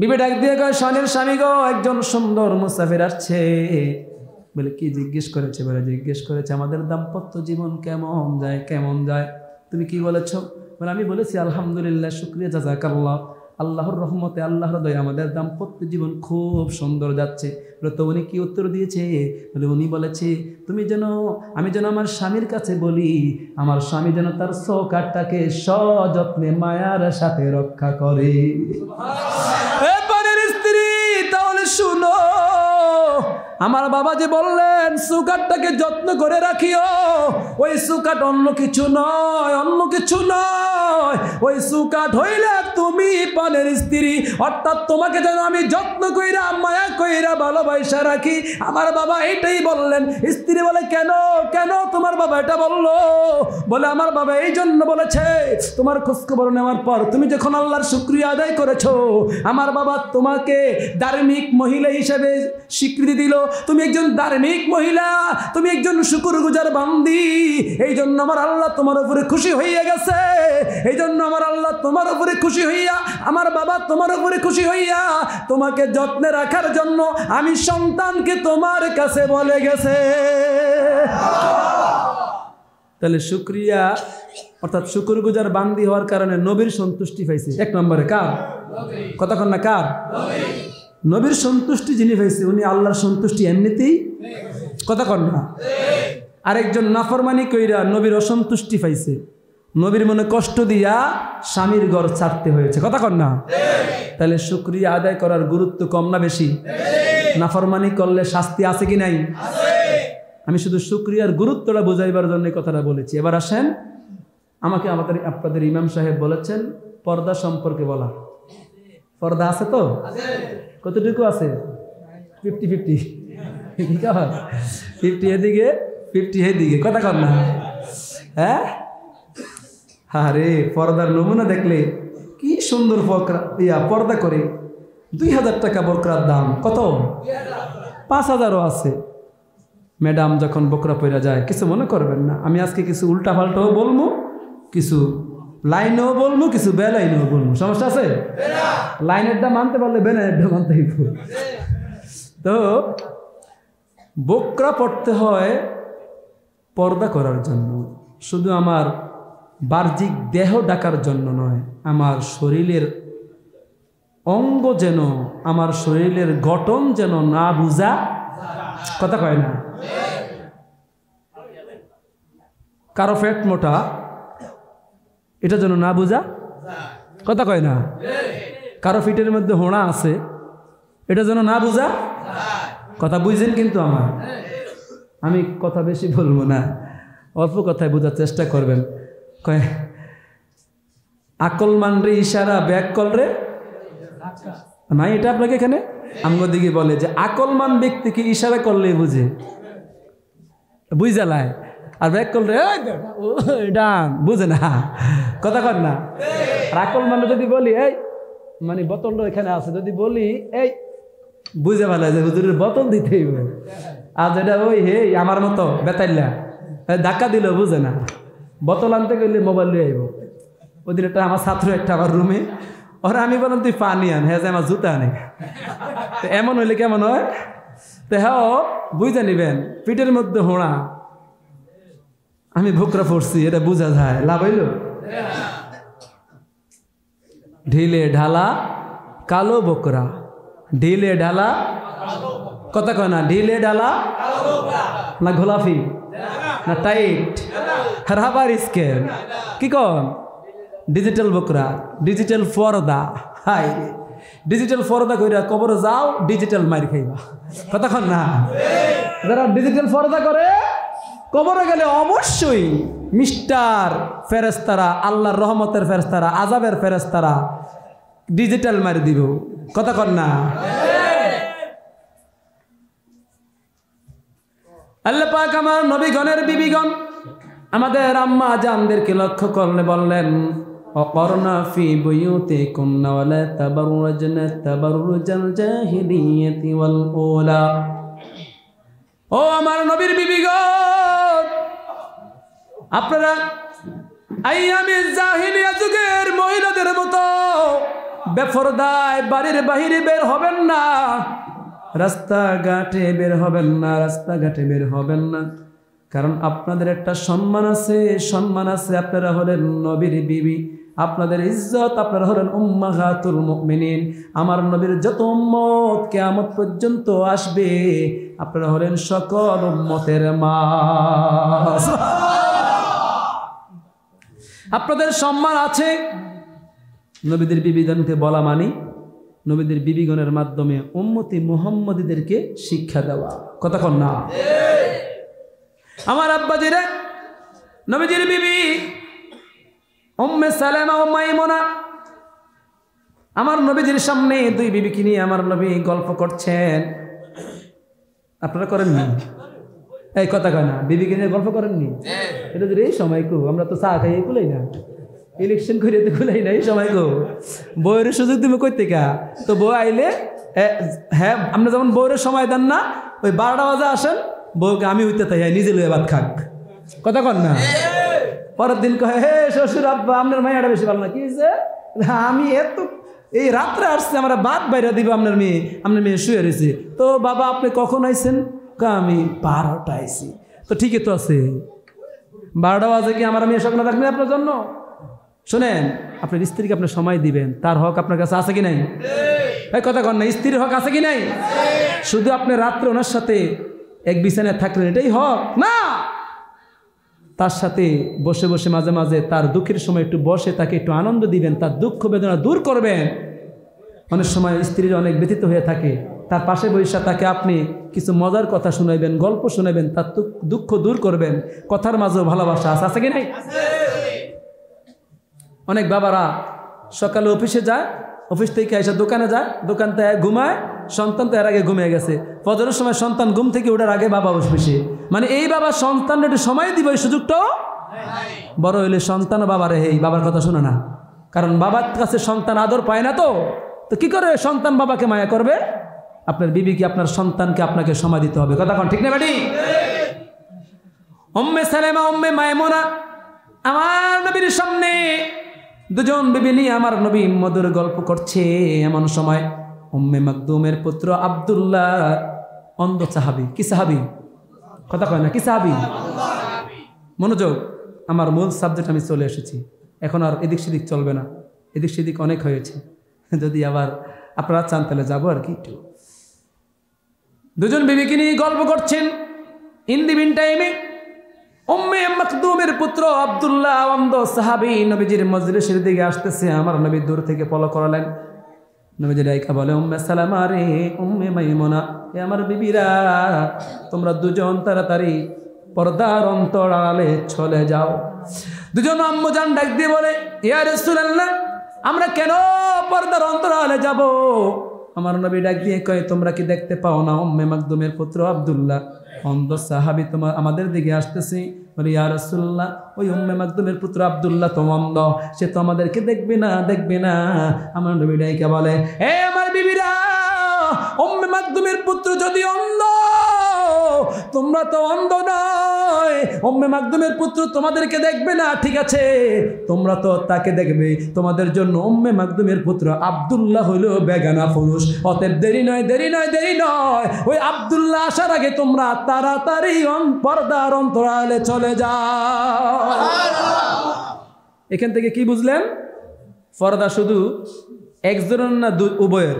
বিবি ডাক দিয়ে কয় শানের স্বামী গো একজন সুন্দর মুসাফির আসছে। বলে কি জিজ্ঞেস করেছে বলে জিজ্ঞেস করেছে আমাদের দাম্পত্য জীবন কেমন যায় কেমন যায় তুমি কি বলেছো মানে আমি বলেছি আলহামদুলিল্লাহ শুকরিয়া জাযাকাল্লাহ আল্লাহর রহমতে আল্লাহর দয়ায় আমাদের দাম্পত্য জীবন খুব সুন্দর যাচ্ছে। তো উনি কি উত্তর দিয়েছে বলে উনি বলেছে তুমি যেন আমি যেন আমার স্বামীর কাছে বলি আমার স্বামী যেন তার চৌকাটটাকে সযত্নে মায়ার সাথে রক্ষা করে। এ পরের স্ত্রী তাহলে শুনো আমার বাবা যে বললেন চৌকাটটাকে যত্ন করে রাখিও ওই চৌকাট অন্য কিছু নয় অন্য কিছু নয় ওই চৌকাট হইলে তুমি পানের স্ত্রী অর্থাৎ তোমাকে যেন আমি যত্ন কইরা মায়া কইরা ভালোবাসা রাখি আমার বাবা এইটাই বললেন। স্ত্রী বলে কেন কেন তোমার বাবা এটা বললো বলে আমার বাবা এই জন্য বলেছে তোমার খোঁজখবর নেওয়ার পর তুমি যখন আল্লাহর শুকরিয়া আদায় করেছো আমার বাবা তোমাকে ধার্মিক মহিলা হিসেবে স্বীকৃতি দিল তুমি একজন ধার্মিক মহিলা তুমি একজন শুকরগুজার বান্দি এইজন্য আমার আল্লাহ তোমার উপরে খুশি হইয়া গেছে এইজন্য আমার আল্লাহ তোমার উপরে খুশি হইয়া আমার বাবা তোমার উপরে খুশি হইয়া তোমাকে যত্নে রাখার জন্য আমি সন্তানকে তোমার কাছে বলে গেছে। তাহলে শুকরিয়া অর্থাৎ শুকরগুজার বান্দি হওয়ার কারণে নবীর সন্তুষ্টি পাইছে এক নম্বরে কার কতক্ষণ না কার নবীর সন্তুষ্টি যিনি হয়েছে উনি আল্লাহর সন্তুষ্টি এমনিতেই কথা কন না। আরেকজন নাফরমানি কইরা নবীর অসন্তুষ্টি পাইছে নবীর মনে কষ্ট দিয়া স্বামীর ঘর ছাড়তে হয়েছে কথা কন না। তাহলে শুকরিয়া আদায় করার গুরুত্ব কম না বেশি নাফরমানি করলে শাস্তি আছে কি নাই আমি শুধু শুকরিয়ার গুরুত্বটা বোঝাইবার জন্য কথাটা বলেছি। এবার আসেন আমাকে আমাদের আপনাদের ইমাম সাহেব বলেছেন পর্দা সম্পর্কে বলা পর্দা আছে তো কতটুকু আছে ফিফটি ফিফটি ফিফটি এদিকে ফিফটি এদিকে কথা কর না হ্যাঁ হ্যাঁ রে পর্দার নমুনা দেখলে কি সুন্দর ফকরা ইয়া পর্দা করে দুই হাজার টাকা বকরার দাম কত পাঁচ হাজারও আছে। ম্যাডাম যখন বকরা পইরা যায় কিছু মনে করবেন না আমি আজকে কিছু উল্টা পাল্টাও বলবো কিছু লাইনও বলবো কিছু বেলাইনও বলবো সমস্যা আছে লাইনেরটা মানতে পারলে বেলাইনেরটা মানতে হইব। তো বকরা পড়তে হয় পর্দা করার জন্য শুধু আমার বাহ্যিক দেহ ঢাকার জন্য নয় আমার শরীরের অঙ্গ যেন আমার শরীরের গঠন যেন না বুঝা কথা কয় না। কারো ফ্যাট মোটা এটা যেন না বোঝা কথা কয় না কারো ফিটের মধ্যে হোঁড়া আছে এটা যেন না বুঝা কথা বুঝেন কিন্তু আমার আমি কথা বেশি বলবো না অল্প কথায় বোঝার চেষ্টা করবেন কয় আকল মানরে ইশারা ব্যাক কলরে নাই এটা আপনাকে এখানে আমগো দিকে বলে যে আকলমান ব্যক্তিকে ইশারা করলে বুঝে বুঝা লায় আর ব্যাক করলে ডান বুঝে না কথা কর না আর আকলমান যদি বলি এই মানে বোতলটা এখানে আছে যদি বলি এই বুঝে ভালো যে হুজুরের বোতল দিতেই হবে আর যেটা ওই হে আমার মতো বেতাইলা ধাক্কা দিল বুঝে না বোতল আনতে গেলে মোবাইল নিয়ে আইব ওই দিন একটা আমার ছাত্র একটা আমার রুমে और आमी बोलम तुम पानी आन हे जो जूता आने तो एम हल केमन है तो हाओ बुझे नीबें पीटर मध्य होड़ा भुकरा फुरसी ये बुझा जाए लाभ हईल ढिले ढाला कलो बोकरा ढिले ढाला कत कहना ढिले ढाला ना घोलाफी ना टाइट हराबार स्केल की कौन डिजिटल बोकरा डिजिटल फरदा हाय डिजिटल फरदा कईरा कबर जाओ डिजिटल मार खाइबा कथा खन ना जरा डिजिटल फरदा करे कबरे गेले अवश्य मिस्टर फेरेस्तारा आल्लाहर रहमतेर फेरेस्तारा आजाबेर फेरेस्तारा डिजिटल मार दिबो कथा खन ना अल्लाह पाक आमार नबीगणेर बीबीगण आमादेर आम्मा जानदेरके लक्ष्य करले बोललेन অকরনা ফি বুয়ুতিকুন্না ওয়া লা তাবাররুজনা তাবাররুজাল জাহিলিয়াতি ওয়াল উলা ও আমার নবীর বিবিগণ আপনারা আইয়ামে জাহিলিয়া যুগের মহিলাদের মতো বেপরদায় বাড়ির বাইরে বের হবেন না রাস্তা ঘাটে বের হবেন না রাস্তা ঘাটে বের হবেন না কারণ আপনাদের একটা সম্মান আছে সম্মান আছে আপনারা হলেন নবীর বিবি আপনাদের इज्जत আপনারা হলেন উম্মাহাতুল মুমিনিন আমার নবীর যত উম্মত কিয়ামত পর্যন্ত আসবে আপনারা হলেন সকল উম্মতের মা সুবহানাল্লাহ আপনাদের সম্মান আছে নবীদের বিবিগণকে বলা মানে নবীদের বিবিগণের মাধ্যমে উম্মতি মুহাম্মদীদেরকে শিক্ষা দেওয়া কথা কন না আমার আব্বা জিরে নবীজির বিবি উম্মে সালেমা ও মাইমুনা আমার নবীজির সামনে দুই বিবিকে নিয়ে আমার নবী গল্প করছেন আপনারা করেন না এই কথা কয় না বিবিকে নিয়ে গল্প করেন নি এটা যদি এই সময় কো আমরা তো চা খাই খুলাই না ইলেকশন করে তো খুলাই না এই সময় কো বউয়ের সুযোগ তুমি কই থেকে তো বউ আইলে হ্যাঁ আমরা যেমন বউয়ের সময় দেন না ওই বারোটা বাজে আসেন বউকে আমি হইতে তাই নিজে লয়ে ভাত খাক কথা কন না পরের দিন কয় হে শ্বশুর আব্বা আপনার মাইয়াটা বেশি ভালো না কি যে আমি এত এই রাত্রে আসছে আমরা ভাত বাইরে দিব আপনার মেয়ে আপনার মেয়ে শুয়ে রয়েছে তো বাবা আপনি কখন আইছেন কয় আমি বারোটা আইছি তো ঠিকই তো আছে বারোটা বাজে কি আমার মেয়ে স্বপ্ন রাখবেন আপনার জন্য শোনেন আপনার স্ত্রীকে আপনার সময় দিবেন তার হক আপনার কাছে আছে কি নাই এই কথা কন না স্ত্রীর হক আছে কি নাই শুধু আপনি রাত্রে ওনার সাথে এক বিছানায় থাকলেন এটাই হক না তার সাথে বসে বসে মাঝে মাঝে তার দুঃখের সময় একটু বসে তাকে একটু আনন্দ দিবেন তার দুঃখ বেদনা দূর করবেন অনেক সময় স্ত্রীর অনেক ব্যথিত হয়ে থাকে তার পাশে বসে তাকে আপনি কিছু মজার কথা শোনাবেন গল্প শোনাবেন তার দুঃখ দূর করবেন কথার মাঝেও ভালোবাসা আছে আছে কি নাই অনেক বাবারা সকালে অফিসে যায় অফিস থেকে এসে দোকানে যায় দোকান থেকে ঘুমায় সন্তান তো এর আগে ঘুমিয়ে গেছে ফজরের সময় সন্তান ঘুম থেকে ওঠার আগে বাবা বসে মানে এই বাবা সন্তানের একটু সময় দিব এই সুযোগটাও বড় হইলে সন্তান বাবারে এই বাবার কথা শোনে না কারণ বাবার কাছে সন্তান আদর পায় না তো তো কি করে সন্তান বাবাকে মায়া করবে আপনার বিবিকে আপনার সন্তানকে আপনাকে সময় দিতে হবে কথা কোন ঠিক না বেটি উম্মে সালেমা উম্মে মায়মুনা আমার নবীর সামনে দুজন বিবি নিয়ে আমার নবী মধুর গল্প করছে এমন সময় উম্মে মাকদুমের পুত্র আব্দুল্লাহ অন্ধ সাহাবী কি সাহাবী কথা কয় না কি সাহাবী মনোযোগ আমার মূল সাবজেক্ট আমি চলে এসেছি এখন আর এদিক সেদিক চলবে না এদিক সেদিক অনেক হয়েছে যদি আবার আপনারা চান তাহলে যাবো আর কি একটু দুজন বিবিকে নিয়ে গল্প করছেন ইন দি মিন টাইমে উম্মে মাকদুমের পুত্র আব্দুল্লাহ অন্ধ সাহাবী নবীজির মজলিসের দিকে আসতেছে আমার নবী দূর থেকে ফলো করালেন नबी जलाइका बोले उम्मे सलामा रे उम्मे मायमुना ये अमर बीबीरा तुमरा दुजोन तरतरी पर्दार अंतराले चले जाओ। दुजोन अम्मू जान डाक दिए बोले या रसूलल्लाह अमरा क्यों पर्दार अंतराले जाबो। हमारा नबी डाक दिए कहे तुमरा कि देखते पाओ ना उम्मे मखदूमेर पुत्र अब्दुल्लाह अंध साहाबी तुम्हारा आमादेर दिके आसतेछे। बोले या रसूलल्लाह ओई उम्मे मखदूमेर पुत्र अब्दुल्लाह तो अंध से तो आमादेरके देखबे ना देखबे ना। आमार नबी डाइका बोले ए आमार बीबीरा उम्मे मखदूमेर पुत्र जदि अंध তোমরা তো অন্ধ নয়, উম্মে মাকদুমের পুত্র তোমাদেরকে দেখবে না, ঠিক আছে তোমরা তো তাকে দেখবে। তোমাদের জন্য উম্মে মাকদুমের পুত্র আব্দুল্লাহ হলো বেগানা পুরুষ, অতএব দেরি নয় দেরি নয় দেরি নয় ওই আব্দুল্লাহ আসার আগে তোমরা তাড়াতাড়ি পর্দার অন্তরালে চলে যাও। এখান থেকে কি বুঝলেন? পর্দা শুধু একজনের না উভয়ের।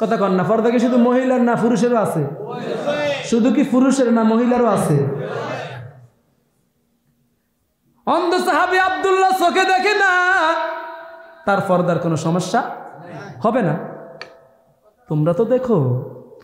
কথা কন না, পর্দা কি শুধু মহিলার না পুরুষেরও আছে? শুধু কি পুরুষের না মহিলারও আছে? অন্ধ সাহাবী আব্দুল্লাহ চোখে দেখে না, তার পর্দার কোনো সমস্যা হবে না। তোমরা তো দেখো,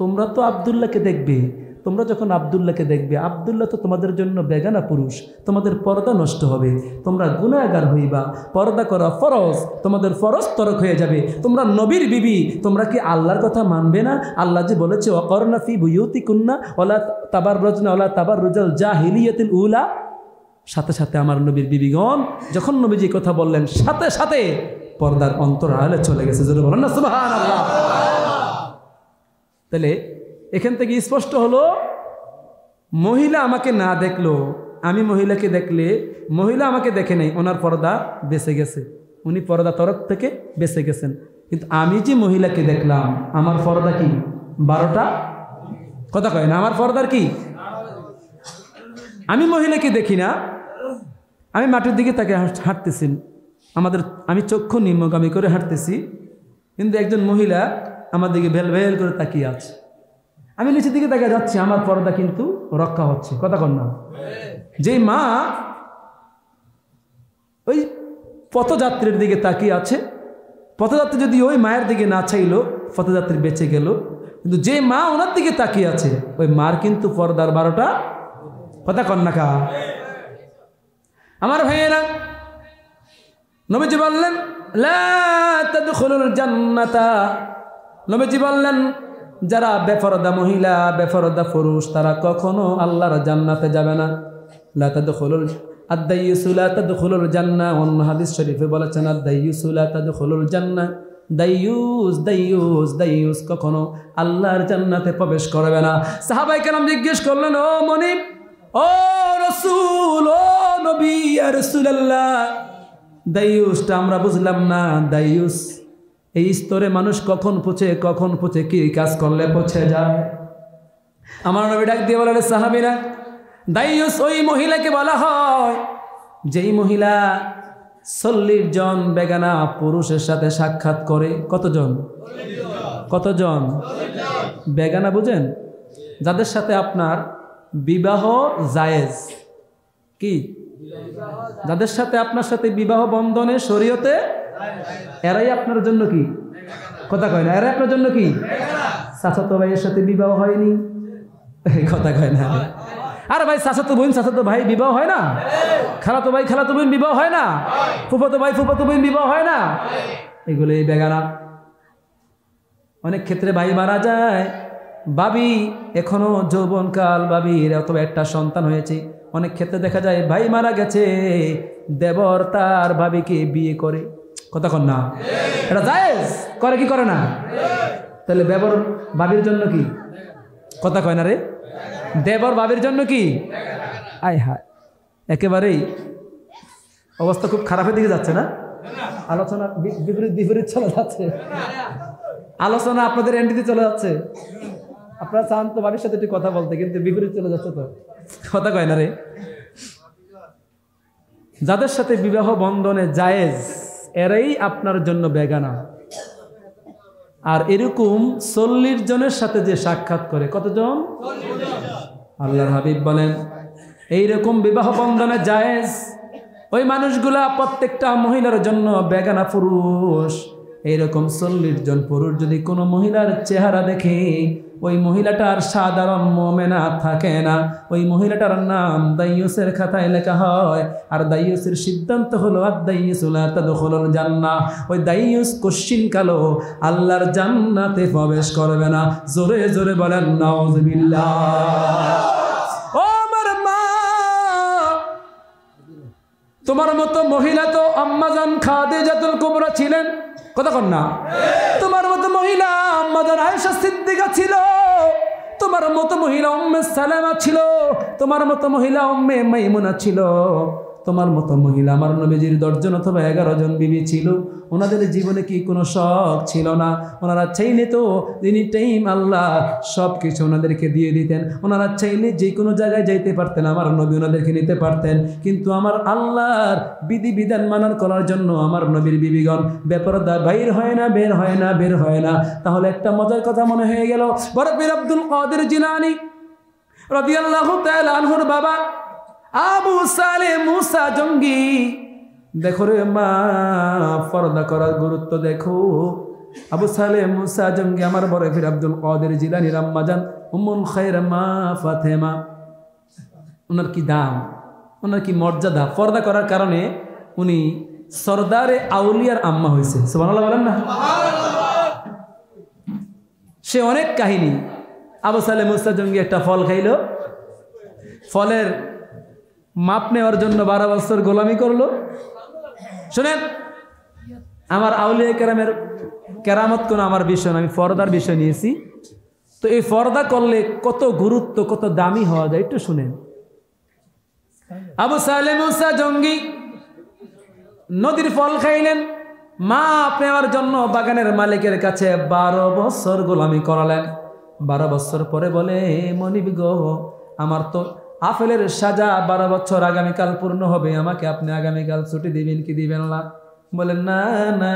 তোমরা তো আব্দুল্লাহকে দেখবে, তোমরা যখন আব্দুল্লাহকে দেখবে আব্দুল্লাহ তো তোমাদের জন্য বেগানা পুরুষ, তোমাদের পর্দা নষ্ট হবে, তোমরা গুনাহগার হইবা, পর্দা করা ফরজ, তোমাদের ফরজ তরক হয়ে যাবে। তোমরা নবীর বিবি, তোমরা কি আল্লাহর কথা মানবে না? আল্লাহ যে বলেছে ওয়াকরনা ফি বুয়ুতিকুন্না ওয়ালা তাবাররুজনা ওয়ালা তাবাররুজাল জাহিলিয়াতিল উলা, সাথে সাথে আমার নবীর বিবিগণ যখন নবীজি কথা বললেন সাথে সাথে পর্দার অন্তরালে চলে গেছে। যারা বলেন না সুবহানাল্লাহ। তাহলে এখান থেকে স্পষ্ট হলো মহিলা আমাকে না দেখলো, আমি মহিলাকে দেখলে মহিলা আমাকে দেখে নেই, ওনার পর্দা বেঁচে গেছে, উনি পর্দা তরক থেকে বেঁচে গেছেন। কিন্তু আমি যে মহিলাকে দেখলাম আমার পর্দা কি বারোটা? কথা কয় না, আমার পর্দার কি? আমি মহিলাকে দেখি না, আমি মাটির দিকে তাকে হাঁটতেছি, আমাদের আমি চক্ষু নিম্নগামী করে হাঁটতেছি, কিন্তু একজন মহিলা আমার দিকে ভেল ভেল করে তাকিয়ে আছে, আমি নিচের দিকে দেখা যাচ্ছে, আমার পর্দা কিন্তু রক্ষা হচ্ছে। কথা কন না, যে মা ওই পথযাত্রীর দিকে তাকিয়ে আছে, পথযাত্রী যদি ওই মায়ের দিকে না চাইলো পথযাত্রী বেঁচে গেল, কিন্তু যে মা ওনার দিকে তাকিয়ে আছে ওই মার কিন্তু পর্দার বারোটা। কথা কন না কা আমার ভাইয়েরা, নবীজি বললেন লা তাদখুলুল জান্নাতা, নবীজি বললেন যারা বেফরদা মহিলা বেফরদা পুরুষ তারা কখনো আল্লাহর জান্নাতে যাবে না। লা তাদখুলুল আদাইয়ুসু লা তাদখুলুল জান্নাহ, অন্য হাদিস শরীফে বলেছেন আদাইয়ুসু লা তাদখুলুল জান্নাহ, দাইয়ুস দাইয়ুস দাইয়ুস কখনো আল্লাহর জান্নাতে প্রবেশ করবে না। সাহাবায়ে কেরাম জিজ্ঞেস করলেন ও মনি ও রাসূল ও নবী ইয়া রাসূলুল্লাহ, দাইয়ুসটা আমরা বুঝলাম না, দাইয়ুস এই স্তরে মানুষ কখন পৌঁছে কখন পৌঁছে কি কাজ করলে পৌঁছে যায়? আমার নবী ডাক দিয়ে বললেন সাহাবীরা দাইয়ুস ওই মহিলাকে বলা হয় যেই মহিলা চল্লিশ জন বেগানা পুরুষের সাথে সাক্ষাৎ করে। কতজন? কতজন বেগানা বুঝেন? যাদের সাথে আপনার বিবাহ জায়েজ, কি যাদের সাথে আপনার সাথে বিবাহ বন্ধনে শরীয়তে, এরাই আপনার জন্য কি? কথা কয় না, এরাই আপনার জন্য কি? চাচাতো ভাইয়ের সাথে বিবাহ হয়নি? কথা কয় না। আর ভাই চাচাতো বোন চাচাতো ভাই বিবাহ হয় না, খালাতো ভাই খালাতো বোন বিবাহ হয় না, ফুফাতো ভাই ফুফাতো বোন বিবাহ হয় না, এগুলো এই বেগানা। অনেক ক্ষেত্রে ভাই মারা যায়, ভাবি এখনো যৌবনকাল, ভাবির অথবা একটা সন্তান হয়েছে, অনেক ক্ষেত্রে দেখা যায় ভাই মারা গেছে, দেবর তার ভাবিকে বিয়ে করে। কথা কন না, এটা জায়েজ, করে কি করে না? তাহলে দেবর ভাবির জন্য কি? কথা কয় না রে, দেবর ভাবির জন্য কি? আয় হায়, একেবারেই অবস্থা খুব খারাপের দিকে যাচ্ছে না? আলোচনা বিপরীত বিপরীত চলে যাচ্ছে, আলোচনা আপনাদের এন্ডিতে চলে যাচ্ছে। আপনারা চান তো ভাবির সাথে একটু কথা বলতে, কিন্তু বিপরীত চলে যাচ্ছে তো। কথা কয় না রে। যাদের সাথে বিবাহ বন্ধনে জায়েজ এরাই আপনার জন্য বেগানা। আর এরকম চল্লিশ জনের সাথে যে সাক্ষাৎ করে, কতজন? আল্লাহর হাবিব বলেন এইরকম বিবাহ বন্ধনে জায়েজ, ওই মানুষগুলা প্রত্যেকটা মহিলার জন্য বেগানা পুরুষ। এই রকম চল্লিশ জন পুরুষ যদি কোনো মহিলার চেহারা দেখে ওই মহিলাটার সাধারণ মুমিনা থাকে না, ওই মহিলাটার নাম দাইয়ুসের খাতায় লেখা হয়। আর দাইয়ুসের সিদ্ধান্ত হলো আদাইয়ুসু লা তাদখুলুল জান্নাহ, ওই দাইয়ুস কোশ্চিন কালো আল্লাহর জান্নাতে প্রবেশ করবে না। জোরে জোরে বলেন নাউযুবিল্লাহ। তোমার মতো মহিলা তো আম্মাজান খাদিজাতুল কুবরা ছিলেন, কতক্ষণ না? তোমার মতো মহিলা আম্মাজান আয়েশা সিদ্দিকা ছিল, তোমার মতো মহিলা উম্মে সালামা ছিল, তোমার মতো মহিলা উম্মে মাইমুনা ছিল, তোমার মতো মহিলা আমার নবীজির দশজন অথবা এগারো জন বিবি ছিল। ওনাদের জীবনে কি কোনো শখ ছিল না? ওনারা চাইলে তো তিনি টাইম আল্লাহ সব কিছু ওনাদেরকে দিয়ে দিতেন, ওনারা চাইলে যে কোনো জায়গায় যাইতে পারতেন, আমার নবী ওনাদেরকে নিতে পারতেন। কিন্তু আমার আল্লাহর বিধিবিধান মানার করার জন্য আমার নবীর বিবিগণ বেপরদা বাইর হয় না, বের হয় না, বের হয় না। তাহলে একটা মজার কথা মনে হয়ে গেল। বড় পীর আব্দুল কাদের জিলানী রাদিয়াল্লাহু তাআলা আনহুর বাবা আবু সালে মুসা জঙ্গি, দেখো রে মা পর্দা করার গুরুত্ব দেখো। আবু সালে মুসা জঙ্গি আমার বড় পীর আব্দুল কাদের জিলানী রাম্মাজান উম্মুল খায়র মা ফাতেমা, ওনার কি দাম, ওনার কি মর্যাদা! পর্দা করার কারণে উনি সরদারে আউলিয়ার আম্মা হয়েছে। সুবহানাল্লাহ বলেন না? সে অনেক কাহিনী। আবু সালে মুসা জঙ্গি একটা ফল খাইল, ফলের মাপ নেওয়ার জন্য বারো বছর গোলামি করলো। শুনেন, আমার আউলিয়া কেরামের কেরামত কোনো আমার বিষয় না, আমি ফরদার বিষয় নিয়েছি। তো এই ফরদা করলে কত গুরুত্ব, কত দামি হওয়া যায় একটু শুনেন। আবু সালেহ মুসা জঙ্গি নদীর ফল খাইলেন, মাপ নেওয়ার জন্য বাগানের মালিকের কাছে বারো বছর গোলামি করালেন। বারো বছর পরে বলে, মনিব গো, আমার তো আফেলের সাজা বারো বছর আগামীকাল পূর্ণ হবে, আমাকে আপনি আগামীকাল ছুটি দিবেন কি দিবেন না? বলেন না না।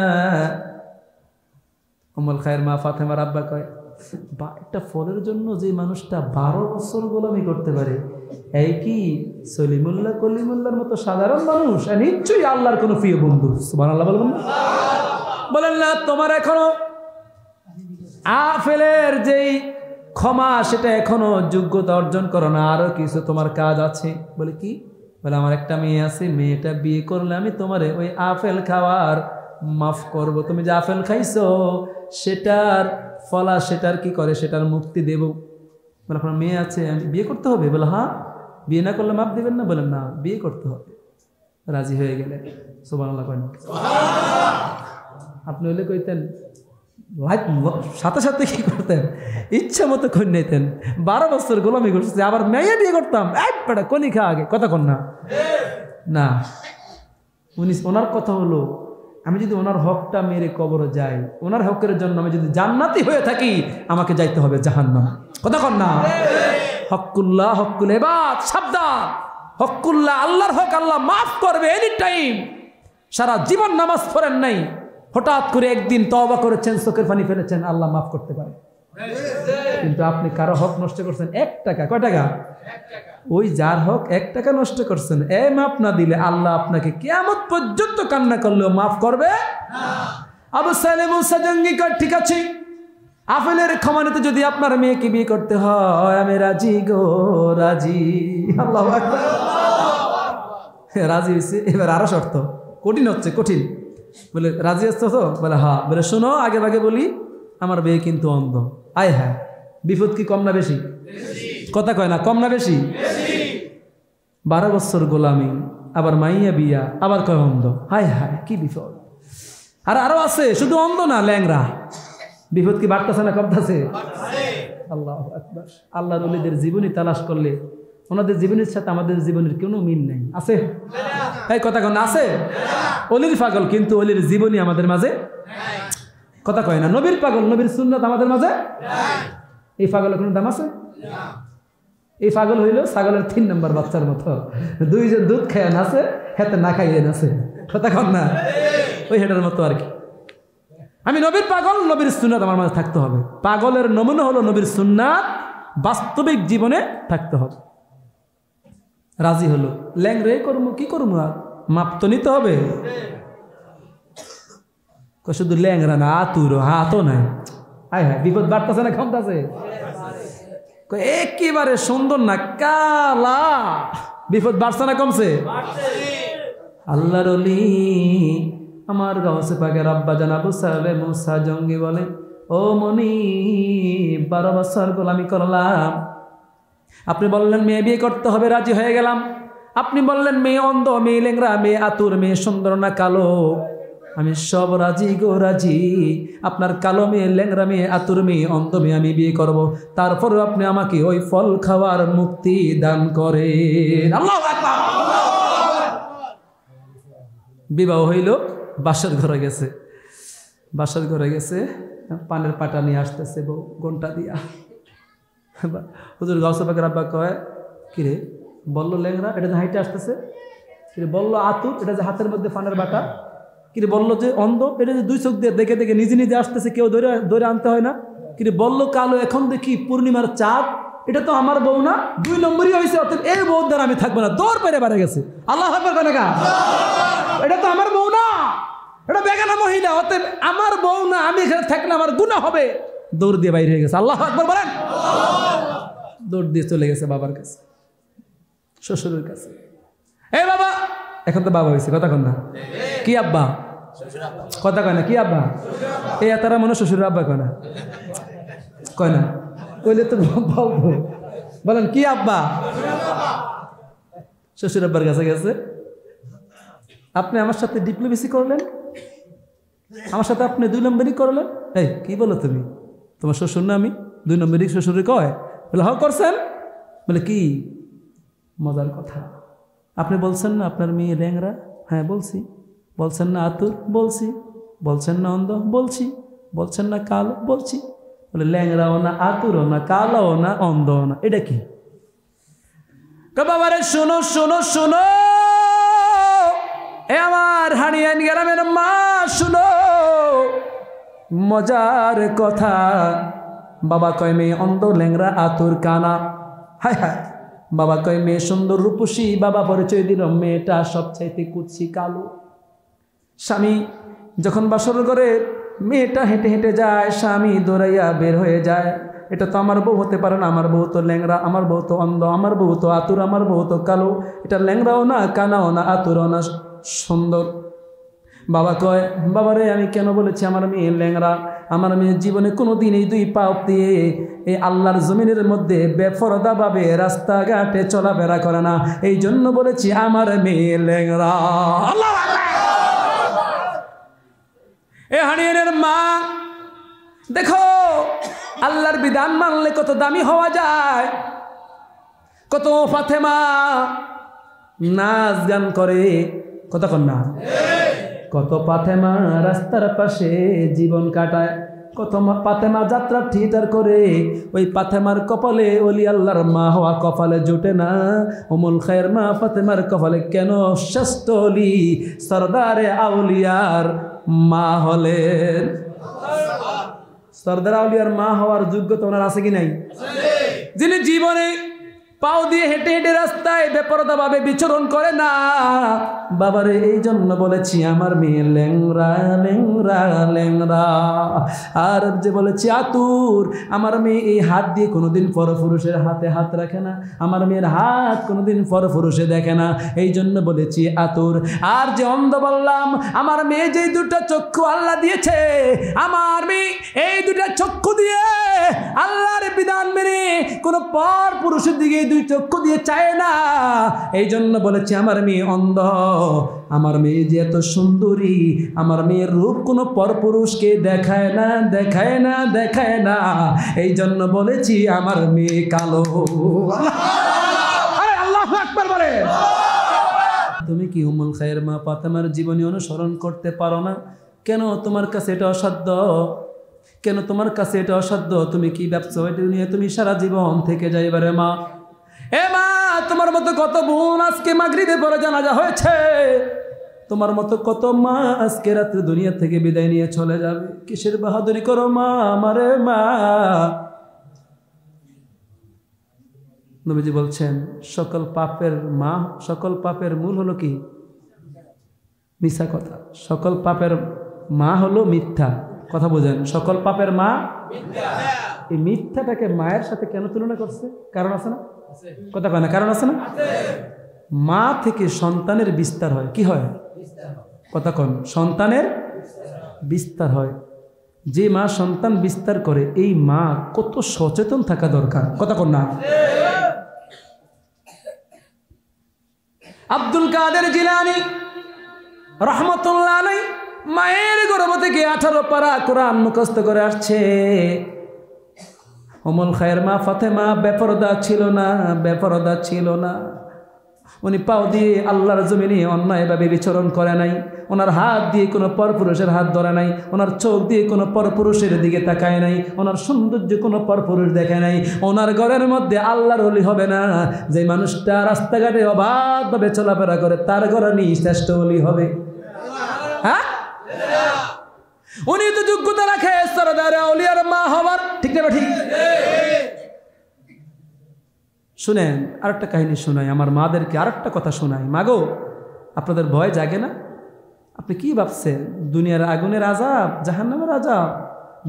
উম্মুল খায়র মা ফাতেমার আব্বা কয়, বা একটা ফলের জন্য যে মানুষটা বারো বছর গোলামি করতে পারে, এই কি সলিমুল্লাহ কলিমুল্লাহর মতো সাধারণ মানুষ? নিশ্চয়ই আল্লাহর কোনো প্রিয় বন্ধু। সুবহানাল্লাহ বলবেন না? বলেন না, তোমার এখনো আফেলের যেই ক্ষমা সেটা এখনো যোগ্যতা অর্জন করো না, আরো কিছু তোমার কাজ আছে। বলে কি? বলে, আমার একটা মেয়ে আছে, মেয়েটা বিয়ে করলে আমি তোমারে ওই আপেল খাওয়ার মাফ করব, তুমি যে আপেল খাইছো সেটার ফলা সেটার কি করে সেটার মুক্তি দেব। বলে, আপনার মেয়ে আছে, আমি বিয়ে করতে হবে? বলে হ্যাঁ, বিয়ে না করলে মাফ দেবেন না? বলে না, বিয়ে করতে হবে। রাজি হয়ে গেলে। সুবহানাল্লাহ কয় না? আপনি হলে কইতেন, সাথে সাথে কি করতেন, ইচ্ছা মতো খুন নিতেন। বারো বছর গোলামি করছে, আবার মেয়ে বিয়ে করতাম, এক বেটা কলি খা আগে, কতক্ষণ না? না, উনি ওনার কথা হলো, আমি যদি ওনার হকটা মেরে কবরে যাই, ওনার হকের জন্য আমি যদি জান্নাতি হয়ে থাকি, আমাকে যাইতে হবে জাহান্নাম, কতক্ষণ না? হকুল্লাহ হকুল এবাদ, সাবধান। হকুল্লাহ আল্লাহর হক, আল্লাহ মাফ করবে এনি টাইম। সারা জীবন নামাজ পড়েন নাই, হঠাৎ করে একদিন তওবা করেছেন, চোখের পানি ফেলেছেন, আল্লাহ মাফ করতে পারে। কিন্তু আপনি কারো হক নষ্ট করছেন এক টাকা, কয় টাকা? ওই যার হক এক টাকা নষ্ট করছেন, এ মাফ না দিলে আল্লাহ আপনাকে কিয়ামত পর্যন্ত কান্না করলেও মাফ করবে না। আবু সালেহ মুসা জঙ্গি কয়, ঠিক আছে, আফেলের ক্ষমানিতে যদি আপনার মেয়েকে বিয়ে করতে হয়, আমি রাজি গো, রাজি। আল্লাহু আকবার, রাজি হয়েছে। এবার আরো শর্ত কঠিন হচ্ছে, কঠিন। বলে, রাজি আসতো তো? বলে হা। বলে, শোনো, আগে আগে বলি, আমার মেয়ে কিন্তু অন্ধ। আয় হ্যাঁ, বিপদ কি কম না বেশি? কথা কয় না, কম না বেশি? বারো বছর গোলামি, আবার মাইয়া বিয়া, আবার কয় অন্ধ। হায় হায়, কি বিপদ! আর আরো আছে, শুধু অন্ধ না, ল্যাংরা। বিপদ কি বাড়তেছে না কমতেছে? আল্লাহ আকবার। আল্লাহর ওলিদের জীবনী তালাশ করলে ওনাদের জীবনের সাথে আমাদের জীবনের কোনো মিল নেই, আছে? এই কথা কয় না, আছে? অলির পাগল, কিন্তু অলির জীবনী আমাদের মাঝে। কথা কয় না, নবীর পাগল, নবীর সুন্নাত আমাদের মাঝে। এই পাগলের কোনো দাম আছে? এই পাগল হইল ছাগলের তিন নম্বর বাচ্চার মতো, দুইজন দুধ খায় নাচে, হেতে না খাইয়ে নাচে। কথা কন না, ওই হেটার মতো আর কি। আমি নবীর পাগল, নবীর সুন্নাত আমার মাঝে থাকতে হবে। পাগলের নমুনা হলো নবীর সুন্নাত, বাস্তবিক জীবনে থাকতে হবে। রাজি হলো, ল্যাংরে করবো কি করবো, আর মাপ তো নিতে হবে। कह शुद्ध लैंगरा ना आतुर हाथो ना आय हाय विपद बाड़ता ना कमता एक ही बारे सुंदर ना काला विपद बाड़ता ना कम से अल्लाहर ओली हमार गाँव से पाके रब्बा जनाब साले मूसा जंगी बोले ओ मनि बारो बछर गोलामी करलाम अपनी बोलें मे बिये करते हबे राजी हो गेलाम अपनी बोलें मे अंध मे लेंगरा मे आतुर मे सुंदर ना कालो हमें सब राजी गो राजी अपनार कालो मे लेंगरा मे आतुर मे अंध मे हमें बिये करब तारपर अपनी आमाके ओई फल खावार मुक्ति दान करें अल्लाहु আকবার विवाह हईल बासार घरे गेছে बासार घरे गेছে पान पाटा नहीं आसते बो घंटा दिया हुजूर गौसपाक रब्बा कय किरे बल्ल लेंगरा एटा जे हाइटे आसते किरे बल्ल आतुर एटा जे हाथेर मध्य पान बाटा किरे बल्ल जे अंध एटा जे दुई चोख दिए देखे देखे निजे निजे आसते क्यों धरे धरे आनते हय ना किरे बल्ल कालो एखन देखी पूर्णिमार चाँद एटा तो आमार बउ ना दुई नम्बरई हयेछे अर्थात एई बउर द्वारा आमि थाकबो ना दौड़ पेरे बारा गेछे आल्लाह अकबर कय ना एटा तो आमार बउ ना एटा बेगाना महिला अर्थात आमार बउ ना आमि एखाने थाकले आमार गुनाह हबे दौड़ दिए बाहर गए अल्लाह अकबर बोलें दौड़ दिए चले गए बाबार श्वशुर बाबा एखन तो बाबा हयेছে कथा कन्ना कि अब्बा कथा कय ना कि अब्बा ए तारा मने श्वशुर अब्बा कय ना कय ना कইলে তো বলবো বলেন कि अब्बा श्वशुर अब्बार কাছে গেছে আপনি আমার সাথে ডিপ্লোমেসি করলেন আমার সাথে আপনি দুই নম্বরই করলেন এই কি বলো তুমি তোমার শ্বশুর না আমি দুই নম্বরই শ্বশুরে কয় বলে হাও করছেন বলে কি মজার কথা আপনি বলছেন না আপনার মেয়ে ল্যাংরা হ্যাঁ বলছি বলছেন না আতুর বলছি বলছেন না অন্ধ বলছি বলছেন না কালো বলছি বলে ল্যাংরাও না আতুরও না কালোও না অন্ধও না এটা কি বাবারে শোনো শোনো শোনো এ আমার হানিয়ান গ্রামের মা শোনো मजार कथा बाबा कय मे अंध लेंगरा आतुर काना हाय हाय बाबा कय मे सुंदर रूपसी बाबा परिचय दिल मेटा सब चाइते कुत्सी कालो स्वामी जखन बासर करे मेटा हेटे हेटे जाए स्वामी दौड़ाइया बेर हो जाए এটা তো আমার বউ হতে পারে না আমার বউ তো ল্যাংরা আমার বউ তো অন্ধ আমার বউ তো আতুর আমার বউ তো কালো এটা ল্যাংরাও না কানাও না আতুরও না সুন্দর बाबा कय बाबा रे आमी केन बोलेछि आमार मेये ल्यांगरा आमार मेये जीवने कोनो दिन एई दुई पा दिये ए आल्लाहर जमिनेर मध्य बेफरदा भावे रास्ता घाटे चलाफेरा करे ना एई जन्य बोलेछि आमार मेये ल्यांगरा आल्लाह ए हानियेर मा देखो आल्लाहर विधान मानले कत दामी हवा जाय कत फातेमा नाच गान करे कत कन्ना कत फातेमा रास्तार पाशे जीवन काटाय कत फातेमा यात्रा थिएटर करे ओई फातेमार कपाले ओली आल्लाहर मा हवा कपाले जुटे ना उमुल खैर मा फातेमार कपाले केन श्रेष्ठ ओली सरदारे आउलियार मा हलेन सरदार आउलियार मा हवार योग्यता ओনার আছে কি নাই যিনি জীবনে पाओ दिए हेटे हेटे रास्ताय बेपरदा भावे विचरण करे ना बाबा रे एई जन्य बोलेछि आमार मेये ल्यांगरा ल्यांगरा ल्यांगरा आर जे बोलेछि आतुर आमार मेये एई हाथ दिए कोनोदिन परपुरुषेर हाथे हाथ राखे ना आमार मेयेर हाथ कोनोदिन परपुरुषे देखे ना एई जन्य बोलेछि आतुर आर जे अंध बोललाम आमार मेये जेई दुटा चक्षु आल्लाह दिएछे आमार मेये एई दुटा चक्षु दिए आल्लाहर बिधान मेने कोनो परपुरुषेर दिके দুই চক্ষু দিয়ে চায় না এইজন্য বলেছি আমার মেয়ে অন্ধ আমার মেয়ে যে এত সুন্দরী আমার মেয়ের রূপ কোনো পরপুরুষকে দেখায় না দেখায় না দেখায় না এইজন্য বলেছি আমার মেয়ে কালো আরে আল্লাহু আকবার বলে তুমি কি উম্মুল খায়ের মা ফাতেমার জীবনী অনুসরণ করতে পারো না কেন তোমার কাছে এটা অসাধ্য কেন তোমার কাছে এটা অসাধ্য তুমি কি ভাবছো এই দুনিয়া তুমি সারা জীবন থেকে যাইবা রে মা ए मा तुम्हार मतो कत बोन आज के मागरिबे परे जानाजा होयेछे तुम्हार मतो कत मा आज के रात्रे दुनिया थेके बिदाय निये चले जाबे किसेर बाहादुरी करो मा आमारे मा नबीजी बोलछेन सकल पापेर मा सकल पापेर मूल हलो कि मिसा कथा सकल पापेर मा हलो मिथ्या कथा बोझें सकल पापेर मा मिथ्याटाके मायेर साथे केन तुलना करछे कारण आछे ना कथा कय ना कारण आछे ना मा थेके सन्तानेर विस्तार हय कि हय कथा कन सन्तानेर विस्तार हय जे मा सन्तान विस्तार करे एई मा कत सचेतन थाका दरकार कथा कन ना আব্দুল কাদের জিলানী রহমাতুল্লাহ আলাইহি মায়ের গর্ভ থেকে আঠারো পারা কোরআন মুখস্থ করে আসছে উম্মুল খায়ের মা ফাতেমা বেপরদা ছিল না বেপরদা ছিল না উনি পাও দিয়ে আল্লাহর জমিনে অন্যায়ভাবে বিচরণ করে নাই ওনার হাত দিয়ে কোনো পরপুরুষের হাত ধরে নাই ওনার চোখ দিয়ে কোনো পরপুরুষের দিকে তাকায় নাই ওনার সৌন্দর্য কোনো পরপুরুষ দেখে নাই ওনার ঘরের মধ্যে আল্লাহর ওলি হবে না যে মানুষটা রাস্তাঘাটে অবাধভাবে চলাফেরা করে তার ঘরে শ্রেষ্ঠ ওলি হবে হ্যাঁ উনি তো যোগ্যতা রাখে সরদারে আউলিয়ার মা হবার ঠিক না ঠিক শুনেন আরেকটা কাহিনী শোনাই আমার মাদেরকে আরেকটা কথা শোনাই মাগো আপনাদের ভয় জাগে না আপনি কি ভাবছেন দুনিয়ার আগুনের আযাব জাহান্নামের আযাব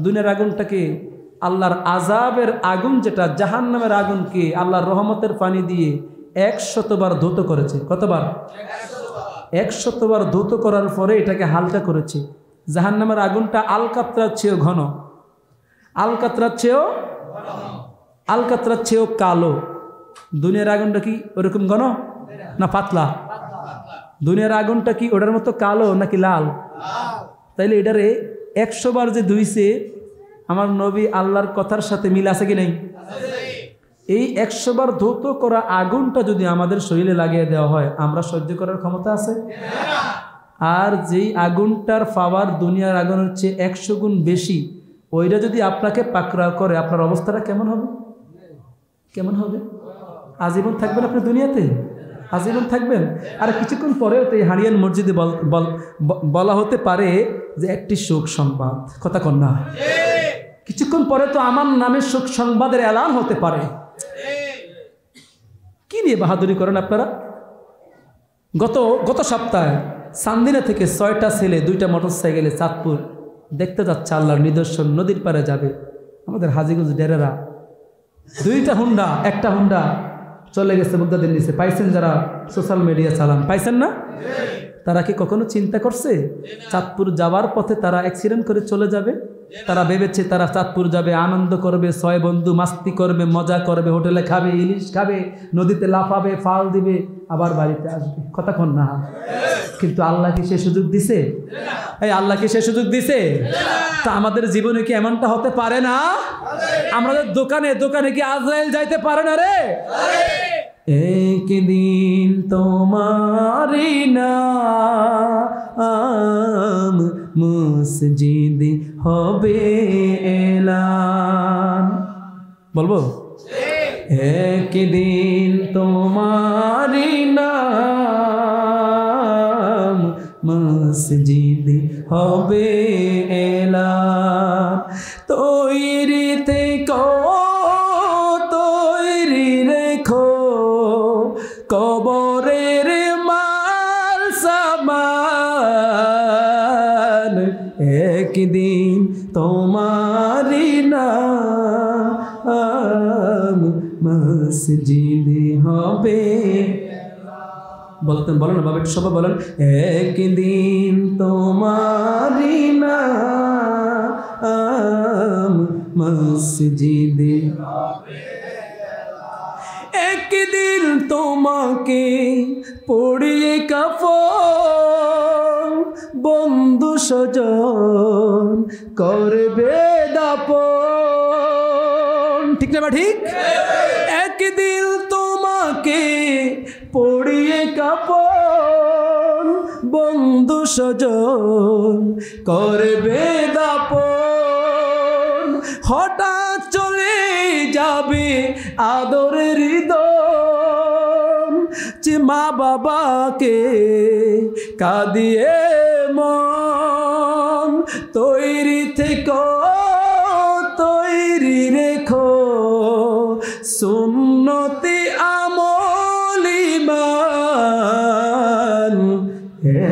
দুনিয়ার আগুনটাকে আল্লাহর আযাবের আগুন যেটা জাহান্নামের আগুনকে আল্লাহর রহমতের পানি দিয়ে একশত বার ধৌত করেছে কতবার একশত বার ধৌত করার পরে এটাকে হালকা করেছে জাহান্নামের আগুনটা আলকাতরার চেয়েও ঘন আলকাতরার চেয়েও আলকাতরার চেয়েও কালো দুনিয়ার আগুনটা কি ওরকম ঘন না পাতলা দুনিয়ার আগুনটা কি ওটার মতো কালো নাকি লাল তাইলে এটারে একশো বার যে ধুইছে আমার নবী আল্লাহর কথার সাথে মিল আছে কি নাই এই একশো বার ধৌত করা আগুনটা যদি আমাদের শরীরে লাগিয়ে দেওয়া হয় আমরা সহ্য করার ক্ষমতা আছে আর যেই আগুনটার পাওয়ার দুনিয়ার আগুনের চেয়ে একশো গুণ বেশি ওইটা যদি আপনাকে পাকড়াও করে আপনার অবস্থাটা কেমন হবে কেমন হবে আজীবন থাকবেন আপনি দুনিয়াতে আজীবন থাকবেন আর কিছুক্ষণ পরেও তো এই হারিয়ান মসজিদে বলা হতে পারে যে একটি শোক সংবাদ কথা কন না কিছুক্ষণ পরে তো আমার নামে শোক সংবাদের এলান হতে পারে কি নিয়ে বাহাদুরি করেন আপনারা গত গত সপ্তাহে সান্দিনা থেকে ছয়টা ছেলে দুইটা মোটরসাইকেলে চাঁদপুর দেখতে যাচ্ছে আল্লাহর নিদর্শন নদীর পারে যাবে আমাদের হাজিগঞ্জ ডেরেরা দুইটা হুন্ডা একটা হুন্ডা চলে গেছে বুদ্ধাদের নিচে পাইছেন যারা সোশ্যাল মিডিয়া চালান পাইছেন না তারা কি কখনো চিন্তা করছে চাঁদপুর যাওয়ার পথে তারা অ্যাক্সিডেন্ট করে চলে যাবে তারা ভেবেছে তারা চাঁদপুর যাবে আনন্দ করবে ছয় বন্ধু মাস্তি করবে মজা করবে হোটেলে খাবে ইলিশ খাবে নদীতে লাফাবে ফাল দিবে আবার বাড়িতে আসবে কতক্ষণ না কিন্তু আল্লাহ কি সে সুযোগ দিছে এই আল্লাহ কি সে সুযোগ দিছে তা আমাদের জীবনে কি এমনটা হতে পারে না আমাদের দোকানে দোকানে কি আজরাইল যাইতে পারে না রে একদিন তোমারি নাম মসজিদ হবে এলান বলবো একদিন তোমারি নাম মসজিদ হবে এলান তৈরিতে কর কবরের মাল সামান একদিন তোমারি নাম মসজিদ হবে বলতেন বলেন বাবা একটু সবাই বলেন একদিন তোমারি নাম মসজিদ হবে একদিন তোমাকে পড়িয়ে কাফন বন্ধু সজন করবে দাপন ঠিক না বা ঠিক একদিন তোমাকে পড়িয়ে কাফন বন্ধু সজন করবে দাপন হঠাৎ চলে যাবে আদরের হৃদয় যে মা বাবাকে কাঁদিয়ে মন তৈরি থেকো তৈরি রেখো সুন্নতি আমলি মান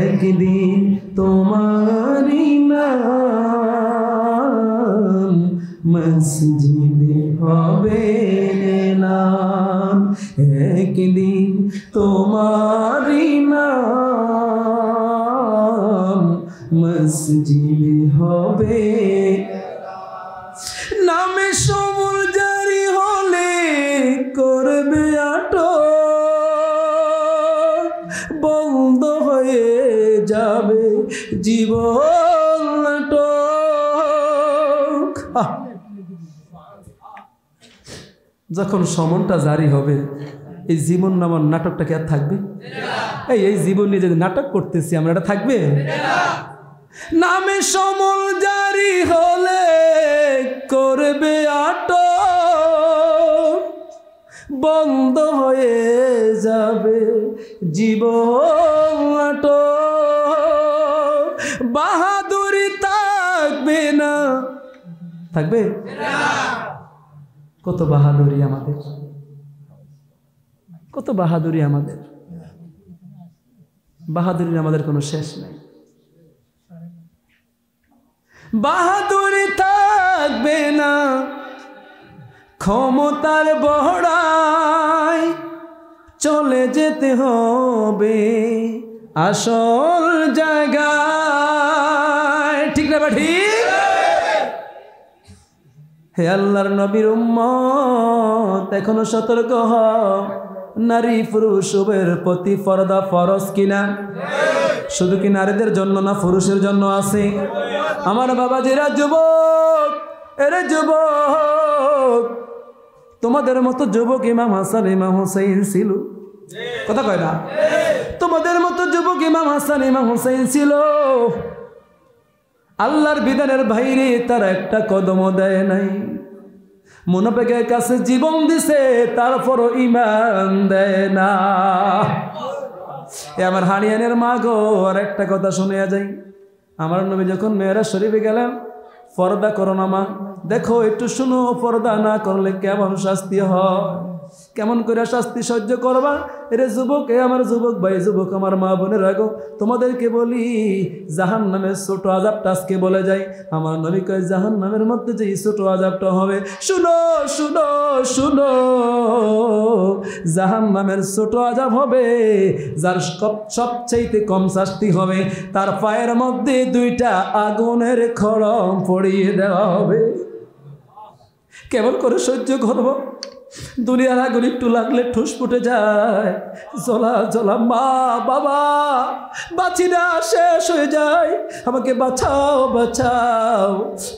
একদিন তোমারি না मस्जिदे हबे नाम एक दिन तुम्हारी नाम मस्जिदे हबे नामे सबुल जारी होले करबे आटक बंद होये जाबे जीवन आटक जखन समनटा जारी होबे ए जीवन नाम नाटकटा कि आर थाकबे ए ए जीवन निये जे नाटक करतेछि आमरा एटा थाकबे नामे समल जारी होले करबे आटक बंद होये जाबे जीवन आटक बाहादुरी थाकबे ना थाकबे कत बहादुरी कत बहादुरी बहादुरी कोनो शेष नहीं बहादुरी थाकबे ना क्षमतार बहड़ाय चले जेते होबे आसल जायगाय ठीक ना भाई हे अल्लाहर नबीर उम्मत एखोनो सतर्क हओ नारी पुरुषेर प्रति पर्दा फरज किना शुधु कि नारीदेर जन्य ना पुरुषेर जन्य आछे आमार बाबाजीरा जुबक एरे जुबक तोमादेर मतो जुबक इमाम हासान इमाम हुसैन छिलो कथा कय ना तोमादेर मतो जुबक इमाम हासान इमाम हुसैन छिलो अल्लाहर विधानेर बाहिरे तारा एकटा कदमो देय नाई मुनाफिकेर काछे जीवन दिछे तारपरও ईमान देय ना ए आमार हानियानेर मा गो आर एकटा कथा शुनिया जाई आमार नबी जखन मेराज शरीफे गेलेन पर्दा करो ना मा देखो एकटू शुनो पर्दा ना करले केमन शास्ति हय কেমন করে শাস্তি সহ্য করবা এরে যুবক এ আমার যুবক ভাই যুবক আমার মা বোনেরা গো তোমাদেরকে বলি জাহান্নামের ছোট আযাবটা আজকে বলে যাই আমার নবী কয় জাহান্নামের মধ্যে যে ছোট আযাবটা হবে শুনো শুনো শুনো জাহান্নামের ছোট আযাব হবে যার সবচেয়ে কম শাস্তি হবে তার পায়ের মধ্যে দুইটা আগুনের খড়ম পড়িয়ে দেওয়া হবে কেমন করে সহ্য করব दुनियार आगुन एकटू लागले ठुस फुटे जाए जला जला मा बाबा बाची ना शेष हो जाए आमाके बाचाओ बाचाओ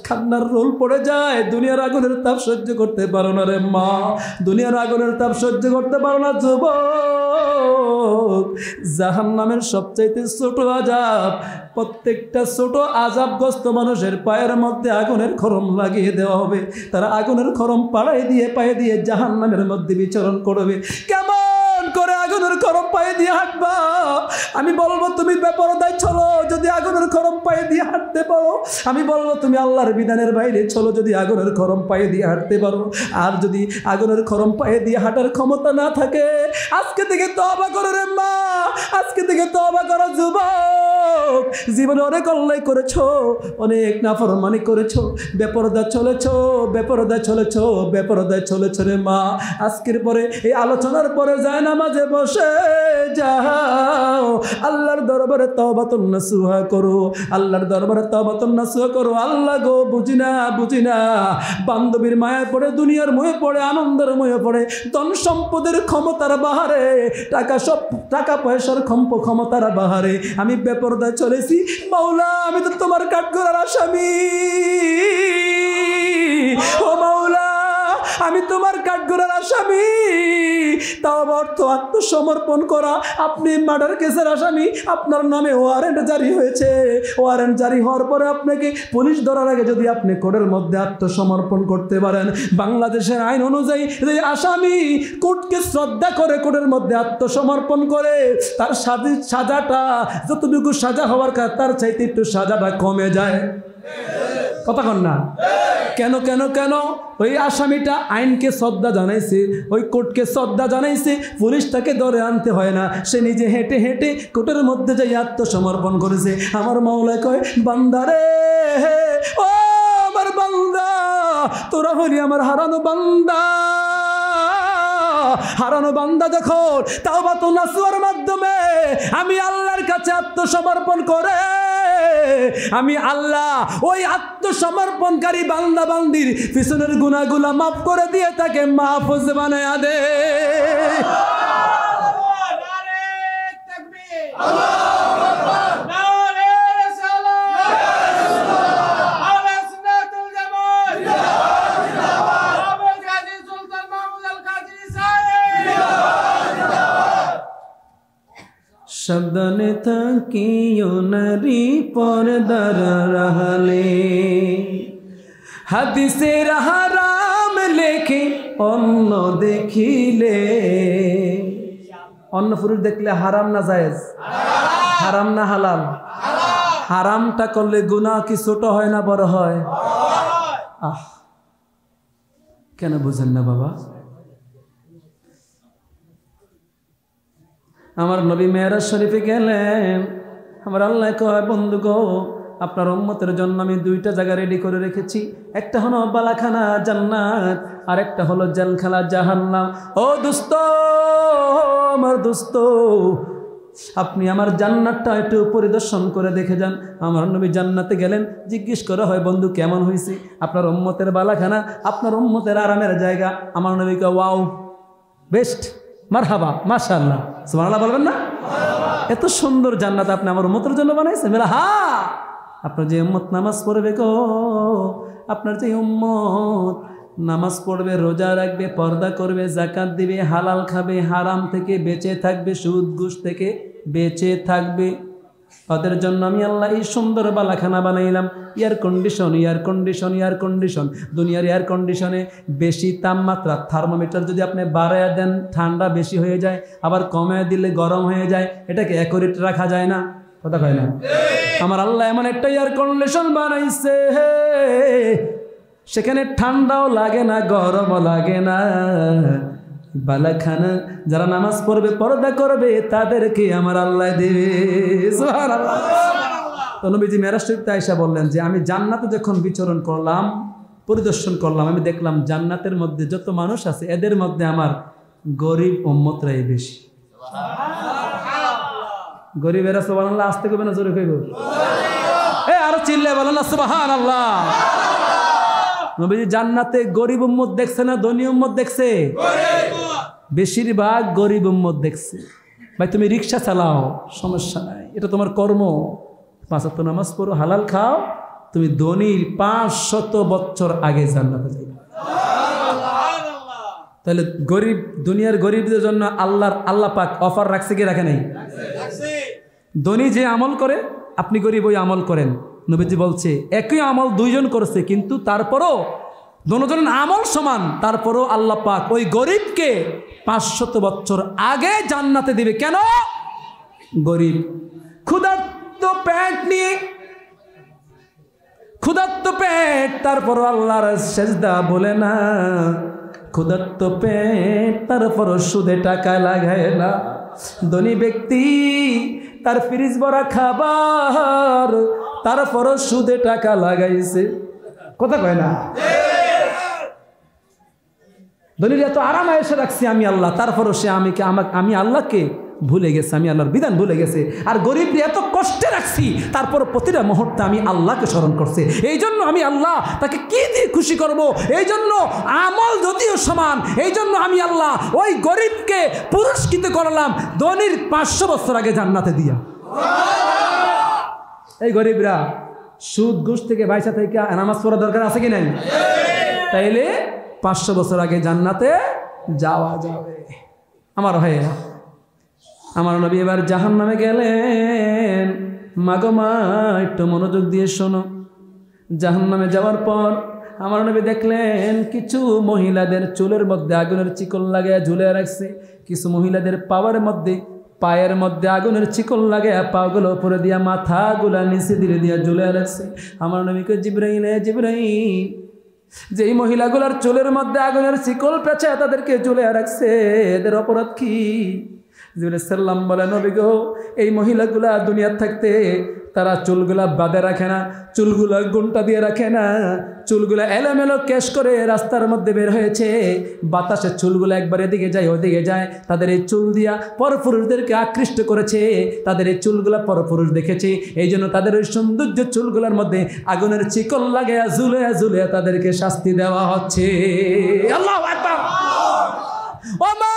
खान्नार रोल पड़े जाए दुनियार आगुनेर ताप सह्य करते पारो ना रे मा दुनियार आगुनेर ताप सह्य करते पारो ना जुबक जहन्नामेर सबचाइते छोट आजाब प्रत्येकटा छोट आजाबग्रस्त मानुषेर पायेर मध्ये आगुनेर खरम लागिए देওয়া হবে तारा आगुनेर खरम पाड़ाय दिए पाए दिए জাহান্নামের মধ্যে বিচরণ করবে কেমন করে আগুনের খরম পায়ে দিয়ে হাঁটবা আমি বলবো তুমি বেপরদায় চলো যদি আগুনের খরম পায়ে দিয়ে হাঁটতে পারো আমি বলবো তুমি আল্লাহর বিধানের বাইরে চলো যদি আগুনের খরম পায়ে দিয়ে হাঁটতে পারো আর যদি আগুনের খরম পায়ে দিয়ে হাঁটার ক্ষমতা না থাকে আজকে থেকে তওবা করো রে মা আজকে থেকে তওবা করো যুবক জীবনে অনেক অন্যায় করেছো অনেক নাফরমানি করেছো বেপরদা চলেছো বেপরদা চলেছো বেপরদা চলেছো রে মা আজকের পরে এই আলোচনার পরে যায় নামাজে বসে যাও আল্লাহর দরবারে তাওবাতুন নাসুহা করো আল্লাহর দরবারে তাওবাতুন নাসুহা করো আল্লাহ গো বুঝিনা বুঝিনা বান্ধবীর মায়া পড়ে দুনিয়ার মোহে পড়ে আনন্দের মোহে পড়ে ধন সম্পদের ক্ষমতার বাহারে টাকা সব টাকা পয়সার ক্ষম্প ক্ষমতার বাহারে আমি বেপরদা চলেছি মাওলা আমি তো তোমার কাঠগড়ার আসামি ও মাওলা আমি তোমার কাঠগড়ার আসামি তাওবা অর্থ আত্মসমর্পণ করা আপনি মার্ডার কেসের আসামি আপনার নামে ওয়ারেন্ট জারি হয়েছে ওয়ারেন্ট জারি হওয়ার পরে আপনাকে পুলিশ ধরার আগে যদি আপনি কোর্টের মধ্যে আত্মসমর্পণ করতে পারেন বাংলাদেশের আইন অনুযায়ী যে আসামি কোর্টকে শ্রদ্ধা করে কোর্টের মধ্যে আত্মসমর্পণ করে তার সাজাটা যতটুকু সাজা হওয়ার কথা তার চাইতে একটু সাজাটা কমে যায় কথা কন না কেন কেন কেন ওই আসামিটা আইনকে শ্রদ্ধা জানাইছে ওই কোর্টকে শ্রদ্ধা জানাইছে পুলিশটাকে ধরে আনতে হয় না সে নিজে হেঁটে হেঁটে কোর্টের মধ্যে যাই আত্মসমর্পণ করেছে আমার মাওলা কয় বান্দারে ও আমার বান্দা আমরা হলি আমার হারানো বান্দা। হারানো বান্দা যখন তাওবাতুন নাসওয়ার মাধ্যমে আমি আল্লাহর কাছে আত্মসমর্পণ করে আমি আল্লাহ ওই আত্মসমর্পণকারী বান্দা বান্দির পিছনের গুনাহগুলো মাফ করে দিয়ে তাকে মাহফুজ বানায়া দে। সাবধানে থাকিও নারী পর্দার আড়ালে, হাদিসের হারাম লেখে অন্য দেখিলে। অন্য পুরুষ দেখলে হারাম না জায়েজ? হারাম না হালাল? হারামটা করলে গুনাহ কি ছোট হয় না বড় হয়? আহ, কেন বুঝেন না বাবা? আমার নবী মেরাজ শরীফে গেলেন, আমার আল্লাহ কয়, বন্ধু গো, আপনার উম্মতের জন্য আমি দুইটা জায়গা রেডি করে রেখেছি। একটা হলো বালাখানা জান্নাত, আর একটা হলো জেলখানা জাহান্নাম। ও দোস্ত, আমার দোস্ত, আপনি আমার জান্নাতটা একটু পরিদর্শন করে দেখে যান। আমার নবী জান্নাতে গেলেন, জিজ্ঞেস করা হয়, বন্ধু কেমন হয়েছে আপনার উম্মতের বালাখানা, আপনার উম্মতের আরামের জায়গা? আমার নবী কয়, ওয়াও, বেস্ট, মারহাবা, মাশাআল্লাহ, সুবহানাল্লাহ বলবেন না? এত সুন্দর জান্নাত আপনি আমার উম্মতের জন্য বানাইছেন। বলে, হ্যাঁ, আপনার যে উম্মত নামাজ পড়বে গো, আপনার যে উম্মত নামাজ পড়বে, রোজা রাখবে, পর্দা করবে, যাকাত দিবে, হালাল খাবে, হারাম থেকে বেঁচে থাকবে, সুদ ঘুষ থেকে বেঁচে থাকবে, ওদের জন্য আমি আল্লাহ এই সুন্দর বালাখানা বানাইলাম। Air condition, air condition, air condition. দুনিয়ার এয়ার কন্ডিশনে বেশি তাপমাত্রা, থার্মোমিটার যদি আপনি বাড়াইয়া দেন ঠান্ডা বেশি হয়ে যায়, আবার কমে দিলে গরম হয়ে যায়। এটাকে অ্যাকুরেট রাখা যায় না, কথা কয় না? আমার আল্লাহ এমন একটা এয়ার কন্ডিশন বানাইছে, সেখানে ঠান্ডাও লাগে না, গরমও লাগে না। বালাখানা যারা নামাজ পড়বে, পর্দা করবে, তাদেরকে আমার আল্লাহ দেবে। তো নবীজি মেরাজ শরীফে আয়েশা বললেন যে, আমি জান্নাতে যখন বিচরণ করলাম, পরিদর্শন করলাম, আমি দেখলাম জান্নাতের মধ্যে যত মানুষ আছে এদের মধ্যে আমার গরিব উম্মতরাই বেশি। গরিবেরা সুবহানাল্লাহ আসতে কবে না, জোরে কইব, এ আর চিল্লায় বলেন না সুবহানাল্লাহ। নবীজি জান্নাতে গরিব উম্মত দেখছে না ধনী উম্মত দেখছে? বেশিরভাগ গরিব উম্মত দেখছে। ভাই, তুমি রিক্সা চালাও, সমস্যা নাই, এটা তোমার কর্ম, পাঁচ ওয়াক্ত নামাজ পড়ো, হালাল খাও, তুমি ধনীর পাঁচ শত বছর আগে জান্নাতে যাবে। তাহলে গরিব, দুনিয়ার গরিবদের জন্য আল্লাহর আল্লাহ পাক অফার রাখছে কি রাখে নাই? ধনী যে আমল করে, আপনি গরিব ওই আমল করেন। নবীজি বলছে একই আমল দুইজন করছে, কিন্তু তারপরও দুজনের আমল সমান, তারপরও আল্লাহ পাক ওই গরিবকে পাঁচশত বছর আগে জান্নাতে দিবে। কেন? গরিব ক্ষুধার্ত পেট নিয়ে, ক্ষুধার্ত পেট, তারপরও আল্লাহর সেজদা বলে না, ক্ষুধার্ত পেট, তারপরও সুদে টাকা লাগায় না। ধনী ব্যক্তি, তার ফ্রিজ ভরা খাবার, তারপরও সুদে টাকা লাগাইছে, কথা কয় না? ধনীর এত আরাম আয়েশে রাখছি আমি আল্লাহ, তারপরও সে আমি আমি আল্লাহকে ভুলে গেছে, আমি আল্লাহর বিধান ভুলে গেছে। আর গরিব এত কষ্টে রাখছি, তারপর প্রতিটা মুহূর্তে আমি আল্লাহকে স্মরণ করছে। এই জন্য আমি আল্লাহ তাকে কি দিয়ে খুশি করব? এই জন্য আমল যদিও সমান, এই জন্য আমি আল্লাহ ওই গরিবকে পুরস্কৃত করলাম ধনীর পাঁচশো বছর আগে জান্নাতে দিয়া। এই গরিবরা সুদ ঘুষ থেকে বাইসা থেকে নামাজ পড়ার দরকার আছে কি নাই? তাইলে পাঁচশো বছর আগে জান্নাতে যাওয়া যাবে। আমার ভাইয়েরা, আমার নবী এবার জাহান্নামে গেলেন। মাগো মা, একটু মনোযোগ দিয়ে শোনো। জাহান্নামে যাওয়ার পর আমার নবী দেখলেন কিছু মহিলাদের চুলের মধ্যে আগুনের চিকল লাগায় ঝুলে রাখছে, কিছু মহিলাদের পাওয়ার মধ্যে, পায়ের মধ্যে আগুনের চিকল লাগে, পাগুলো উপরে দিয়া মাথাগুলা নিচে দিয়ে দিয়া ঝুলে রাখছে। আমার নবীকে, জিবরাইল, জিবরাইল, যেই মহিলাগুলার চুলের মধ্যে আগুনের চিকল পেছে তাদেরকে ঝুলে রাখছে, এদের অপরাধ কি? জিবরাইল সাল্লাম বলেন, নবী গো, এই মহিলাগুলা দুনিয়ার থাকতে तारा चुलगुला बाधे रखे ना, चुलगुला गुंटा दिए रखे ना, चुलगुला एलोमेलो कैश करे रास्तार मध्य बेर होयेछे, बातासे चुलगुला एकबार एदिके जाए ओदिके जाए, तादेर एई चुल दिया परपुरुषदेरके आकृष्ट करेछे, तादेर एई चुलगुला परपुरुष देखेछे, एइजोन्नो तादेर ओई सौंदर्य चुलगुलार मध्ये आगुनेर चिकल लागाया झुले झुले तादेरके शास्ति देওয়া হচ্ছে। আল্লাহু আকবার। ও মা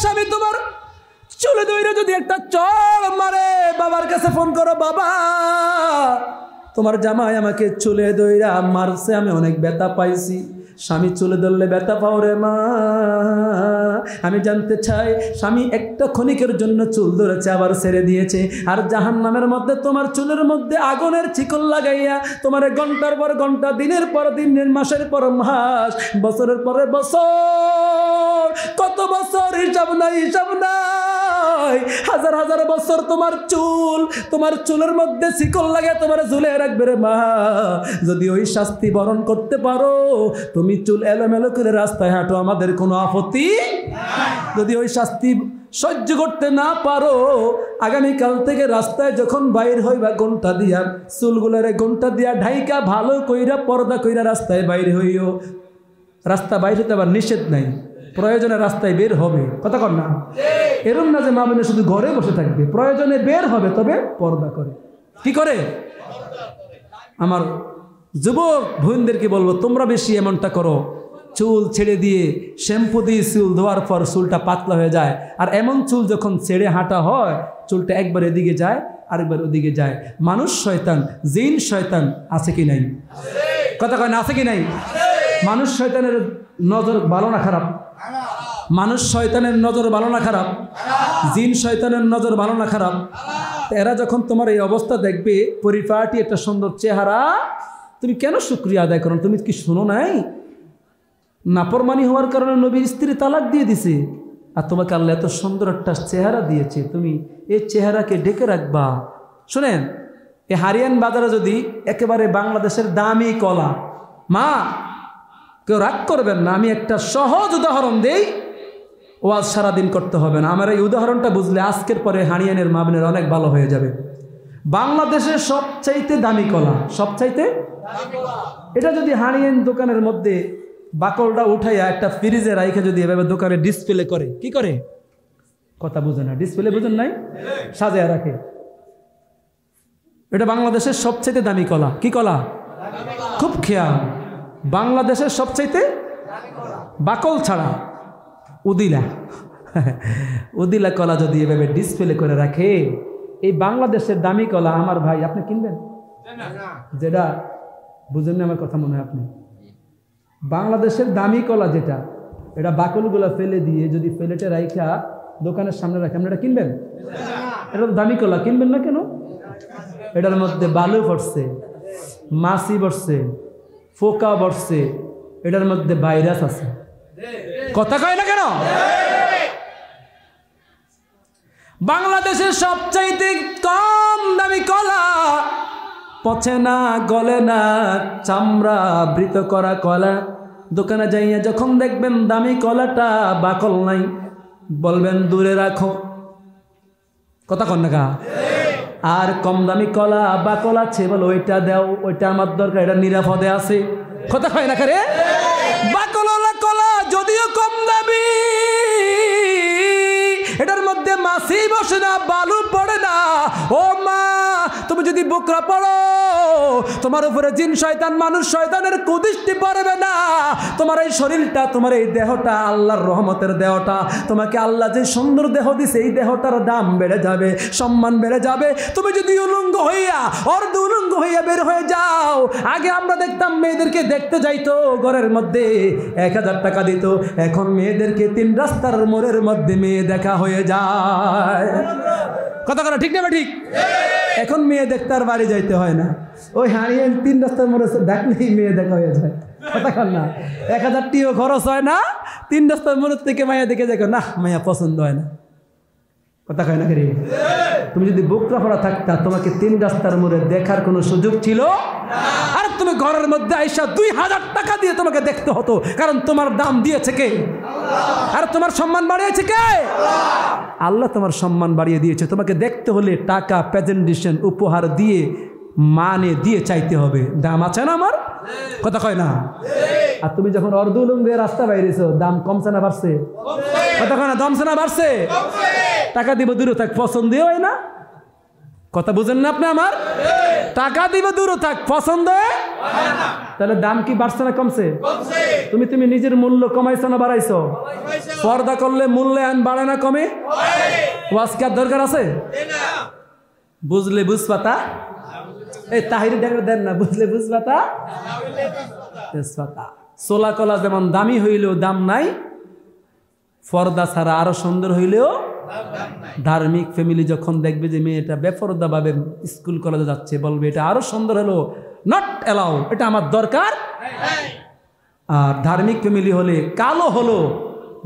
স্বামী তোমার চুলে ধরে যদি একটা চড় মারে বাবার কাছে ফোন করো, বাবা তোমার জামাই আমাকে চুলে ধরে মারছে, আমি অনেক ব্যথা পাইছি। স্বামী চুলে ধরলে ব্যথা পাও রে মা, আমি জানতে চাই স্বামী একটা ক্ষণিকের জন্য চুল ধরেছে আবার ছেড়ে দিয়েছে, আর জাহান্নামের মধ্যে তোমার চুলের মধ্যে আগুনের শিকল লাগাইয়া তোমার ঘন্টার পর ঘন্টা, দিনের পর দিন, মাসের পর মাস, বছরের পর বছর, কত বছর হিসাব নাই, হিসাব নাই, হাজার হাজার বছর তোমার চুল তোমার চুলের মধ্যে শিকল লাগিয়ে তোমার ঝুলে রাখবে রে মা। যদি ওই শাস্তি বরণ করতে পারো, তুমি চুল এলোমেলো করে রাস্তায় হাঁটো, আমাদের কোনো আপত্তি। যদি ওই শাস্তি সহ্য করতে না পারো, আগামীকাল থেকে রাস্তায় যখন বাইর হইবা ঘন্টা দিয়া চুলগুলারে ঘন্টা দিয়া ঢাইকা ভালো কইরা পর্দা কইরা রাস্তায় বাইর হইও। রাস্তা বাইর হতে আবার নিষেধ নাই, প্রয়োজনে রাস্তায় বের হবে, কথা কর না, এরকম না যে মা বোনে শুধু ঘরে বসে থাকবে, প্রয়োজনে বের হবে, তবে পর্দা করে। কি করে? আমার যুবক বোনদেরকে বলবো, তোমরা বেশি এমনটা করো, চুল ছেড়ে দিয়ে শ্যাম্পু দিয়ে চুল ধোয়ার পর চুলটা পাতলা হয়ে যায়, আর এমন চুল যখন ছেড়ে হাঁটা হয় চুলটা একবার এদিকে যায় আরেকবার ওদিকে যায়। মানুষ শয়তান, জিন শয়তান আছে কি নাই? কথা কয় না, আছে কি নাই? মানুষ শয়তানের নজর ভালো না খারাপ? মানুষ শয়তানের নজর ভালো না খারাপ? জিন শয়তানের নজর ভালো না খারাপ? এরা যখন তোমার এই অবস্থা দেখবে, পরিপাটি একটা সুন্দর চেহারা, তুমি কেন শুকরিয়া আদায় করো? তুমি কি শোনো নাই? নাফরমানি হওয়ার কারণে নবীর স্ত্রী তালাক দিয়ে দিছে, আর তোমাকে আল্লাহ এত সুন্দর একটা চেহারা দিয়েছে, তুমি এই চেহারাকে ঢেকে রাখবা। শোনেন, এই হারিয়ান বাজারে যদি একেবারে বাংলাদেশের দামি কলা, মা কেউ রাগ করবেন না, আমি একটা সহজ উদাহরণ দেই, ওয়াজ সারাদিন করতে হবে না। আমার এই উদাহরণটা বুঝলে আজকের পরে হারিয়ানের মা বোনের অনেক ভালো হয়ে যাবে। বাংলাদেশের সবচাইতে দামি কলা, সবচাইতে, এটা যদি হারিয়ান দোকানের মধ্যে বাকলটা উঠাইয়া একটা ফ্রিজে রাইখে যদি এভাবে দোকানে ডিসপ্লে করে, কি করে? কথা বুঝে না, ডিসপ্লে বুঝেন নাই, সাজায় রাখে। এটা বাংলাদেশের সবচাইতে দামি কলা। কি কলা? খুব খেয়াল, বাংলাদেশের সবচাইতে বাকল ছাড়া উদিলা, উদিলা কলা যদি এভাবে ডিসপ্লে করে রাখে, এই বাংলাদেশের দামি কলা আমার ভাই আপনি কিনবেন? যেটা বুঝেন না আমার কথা মনে হয়, আপনি বাংলাদেশের দামি কলা যেটা, এটা বাকলগুলা ফেলে দিয়ে যদি ফেলেটে রাইখা দোকানের সামনে রাখে, আপনি এটা কিনবেন? এটা দামি কলা, কিনবেন না কেন? এটার মধ্যে বালু পড়ছে, মাছি পড়ছে, ফোকা পড়ছে, এটার মধ্যে ভাইরাস আছে, কথা কয় না কেন? বাংলাদেশের সবচাইতে কম দামি কলা, পচে না, গলে না, চামড়া আবৃত করা কলা, দোকানে যাইয়া যখন দেখবেন দামি কলাটা বাকল নাই, বলবেন দূরে রাখো, কথা কন না কা। আর কম দামি কলা বাকল আছে, বল ওইটা দাও, ওইটা আমার দরকার, এটা নিরাপদে আছে, কথা হয় না কারে? বাকলওয়ালা কলা যদিও কম দামি, এটার মধ্যে মাছি বসে না, বালু পড়ে না। ও মা, তুমি যদি বোকরা পড়ো, তোমার উপরে জিন শয়তান, মানুষ শয়তানের কুদৃষ্টি পড়বে না। তোমার এই শরীরটা, তোমার এই দেহটা আল্লাহর রহমতের দেহটা, তোমাকে আল্লাহ যে সুন্দর দেহ দিছে, এই দেহটার দাম বেড়ে যাবে, সম্মান বেড়ে যাবে। তুমি যদি উলঙ্গ হইয়া, অর্ধ উলঙ্গ হইয়া বের হয়ে যাও, আগে আমরা দেখতাম মেয়েদেরকে দেখতে যাইতো ঘরের মধ্যে এক হাজার টাকা দিত, এখন মেয়েদেরকে তিন রাস্তার মোড়ের মধ্যে মেয়ে দেখা হয়ে যায়, কথা কথা ঠিক না বা ঠিক? এখন মেয়ে দেখতে আর বাড়ি যাইতে হয় না, ওই হারিয়ে তিন রাস্তার মোড়ে দেখলেই মেয়ে দেখা হয়ে যায়, কথা কর না। এক হাজারটিও খরচ হয় না, তিন রাস্তার মোড়ের থেকে মায়া দেখে দেখো, না মায়া পছন্দ হয় না, कथा कह ना करी तुम जो बुकता पड़ा थकता तुम्हें तीन रास्तार मोड़े देखार कोनो सुयोग छिलो और तुम घर मध्य आइसा दुई हजार टाका दिए तुम्हें देखते हतो कारण तुम्हार दाम दिएছে কে आल्लाह और तुम्हार सम्मान बाड़िয়েছে কে आल्लाह आल्लाह तुम्हार सम्मान बाड़िয়ে दिएছে तुम्हें देखते होले टाका प्रेजेंटेशन उपहार दिए माने दिए चाइते होबे दाम आछे ना आमार कथा कय ना और तुम जखन अर्धउलंगे रास्ता बाइरेছো दाम कमছে না বাড়ছে कथा कय ना দামছে না বাড়ছে টাকা দিব দূর থাক পছন্দ হয় না কথা বুঝেন না আপনি আমার টাকা দিব দূর থাক পছন্দ হয় না তাহলে দাম কি বাড়ছে না কমছে কমছে তুমি তুমি নিজের মূল্য কমাইছো না বাড়াইছো কমাইছো পর্দা করলে মূল্যায়ন বাড়ে না কমে হয় ওয়াজ কি দরকার আছে না বুঝলে বুঝপাতা ए ताहिर देख देन ना बुझले बुझपाता ना बुझले बुझपाता सोला कला जेमन दामी হইলেও দাম নাই ফরদা ছাড়া আরো সুন্দর হইলেও धार्मिक फैमिली যখন দেখবে যে মেয়েটা বেপরদা ভাবে স্কুল কলেজে যাচ্ছে বলবে এটা আরো সুন্দর হলো নট এলাউড এটা আমার দরকার নাই আর धार्मिक फैमिली হলে কালো হলো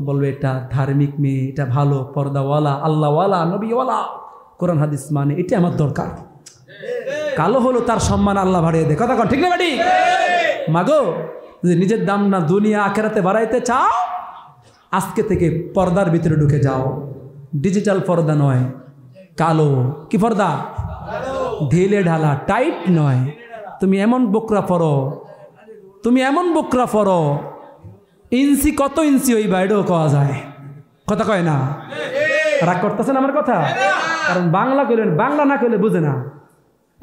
বলবে এটা धार्मिक মেয়ে এটা ভালো পর্দাওয়ালা আল্লাহওয়ালা নবীওয়ালা কোরআন হাদিস মানে এটা আমার দরকার कालो हलो तार सम्मान आल्ला बाड़िए दे कथा ठीक ना बाड़ी मागो निजेर दाम ना दुनिया आखिराते बाड़ाइते चाओ आजके थेके पर्दार भितरे ढुके जाओ डिजिटल पर्दा नय कालो कि पर्दा ढिले ढाला टाइट नय तुमी एमन बोकरा परो तुमी एमन बोकरा परो इंची कत इंची हइबा एटाओ कवा जाय कथा कय ना राग करतेछेन आमार कथा कारण बांगला कइलेन बांगला ना कइले बुझे ना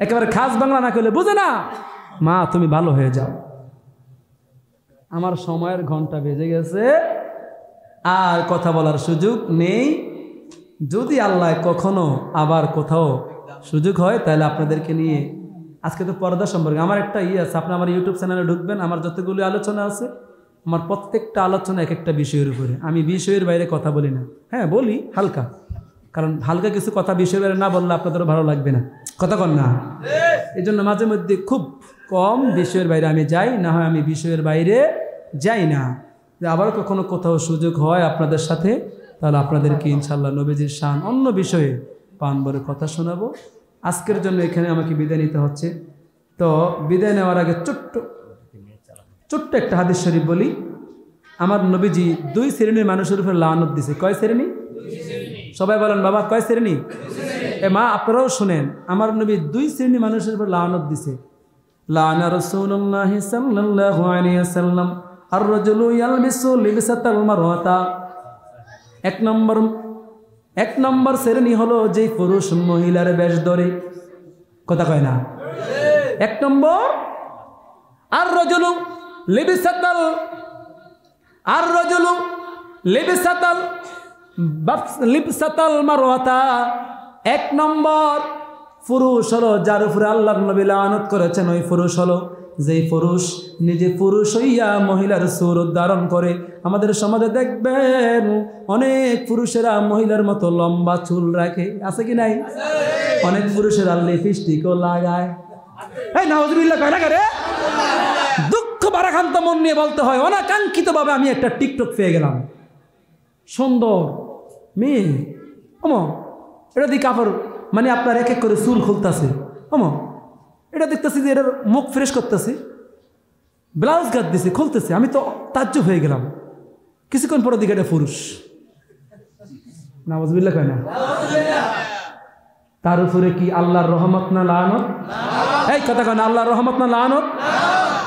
एक बार खास बांगला ना कहले बुझे ना माँ तुम्हें भलो हो जाओ आमार समय घंटा बेजे गेछे आर कथा बोलार सुयोग नेई यदि आल्लाह कखनो आबार कोथाओ सुयोग हय ताहले आपनादेरके निये आजके तो पर्दा सम्पर्के आमार एकटा इये आछे आपनि आमार यूट्यूब चैनेले ढुकबेन आमार जतगुलो आलोचना आछे आमार प्रत्येकटा आलोचना एक एकटा विषयेर उपरे आमि विषयेर बाइरे कथा बोली ना हाँ बोली हालका कारण हालका किछु कथा विषयेर बाइरे ना बोलले आपनादेरও भालो लागबे ना कथा कन ना एजन्य माझे मध्य खूब कम विषयेर बाइरे आमि जाई ना हय आमि विषयेर बाइरे जाई ना आबार कखनो कोथाओ सुयोग हय आपनादेर साथे ताहले आपनादेरके इनशाल्लाह नबीजिर शान अन्य विषये पान भरे कथा शोनाबो आजकेर जन्य एखाने आमाके बिदाय निते हच्छे तो बिदाय नेওয়ার आगे छोट्ट छोट्ट एकटा हादिस शरीफ बोली आमार नबीजी दुई श्रेणीर मानुषेर उपरे लानत दिछे कय श्रेणी दुई श्रेणी सबाई बोलेन बाबा कय श्रेणी ए माँ अपनाराओ शुनेन आमार नबी दुई श्रेणी मानुषेर उपर लानत दिछे लान रसूलुल्लाह सल्लल्लाहु अलैहि वसल्लम अर्रजुलु यलबिसु लिबसाताल मरअता एक नम्बर एक नम्बर श्रेणी हलो जे पुरुष महिलार बेश धरे कथा कय ना एक नम्बर अर्रजुलु लिबसाताल अर्रजुलु लिबसाताल लिबसाताल मरअता एक नम्बर पुरुष हलो जार उपर आल्लाहर नबी लानत करेछेन ओई पुरुष हलो जेई पुरुष निजे पुरुष हइया महिलार सूरत धारण करे आमादेर समाजे देखबेन अनेक पुरुषेरा महिलार मतो लम्बा चुल राखे आछे कि नाई अनेक पुरुषेरा लिपस्टिकও লাগায় এই নাউজুবিল্লাহ কয় না করে দুঃখ ভারাক্রান্ত মন নিয়ে বলতে হয় অনাকাঙ্ক্ষিতভাবে আমি একটা টিকটক পেয়ে গেলাম সুন্দর মেয়ে ওমা এটা দি কাপড় মানে আপনার এক এক করে চুল খুলতেছে ওমা এটা দেখতেছি যে এটার মুখ ফ্রেশ করতেছে ব্লাউজ গাদ দিছে খুলতেছে আমি তো তাজ্জব হয়ে গেলাম কিছুক্ষণ পরে দিকে এটা পুরুষ নাউজুবিল্লাহ কয় না তার উপরে কি আল্লাহর রহমত না লানত না এই কথা কোন আল্লাহর রহমত না লানত না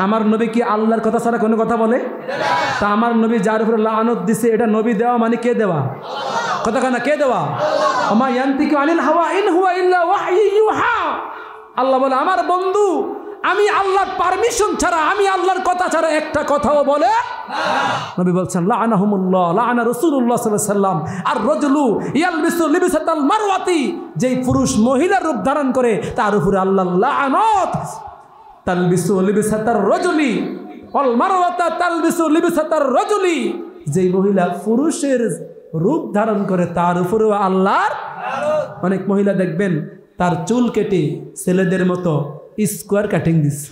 আমার নবী কি আল্লাহর কথা ছাড়া কোনো কথা বলে না তা আমার নবী যার উপরে লানত দিছে এটা নবী দেওয়া মানে কে দেওয়া আল্লাহ কথা কোন কে দেওয়া अमा यंतिकु अनिल हवा इन हुआ इल्ला वही युहा अल्लाह बोले आमार बंधु आमी अल्लाहर परमिशन छाड़ा आमी अल्लाहर कथा छाड़ा एकटा कथाओ बोले ना नबी बोलছেন লাআনাহুমুল্লাহ লাআনা রাসূলুল্লাহ সাল্লাল্লাহু আলাইহি ওয়াসাল্লাম আর রাজুলু ইয়ালবিসু লিবসাতাল মারওয়াতি যেই পুরুষ মহিলার রূপ ধারণ করে তার উপরে আল্লাহ লাআনত তালবিসু লিবসাতার রাজুলি ওয়াল মারওয়াতা তালবিসু লিবসাতার রাজুলি যেই মহিলা পুরুষের রূপ ধারণ করে তার উপরেও আল্লাহর অনেক মহিলা দেখবেন তার চুল কেটে ছেলেদের মতো স্কোয়ার কাটিং দিছে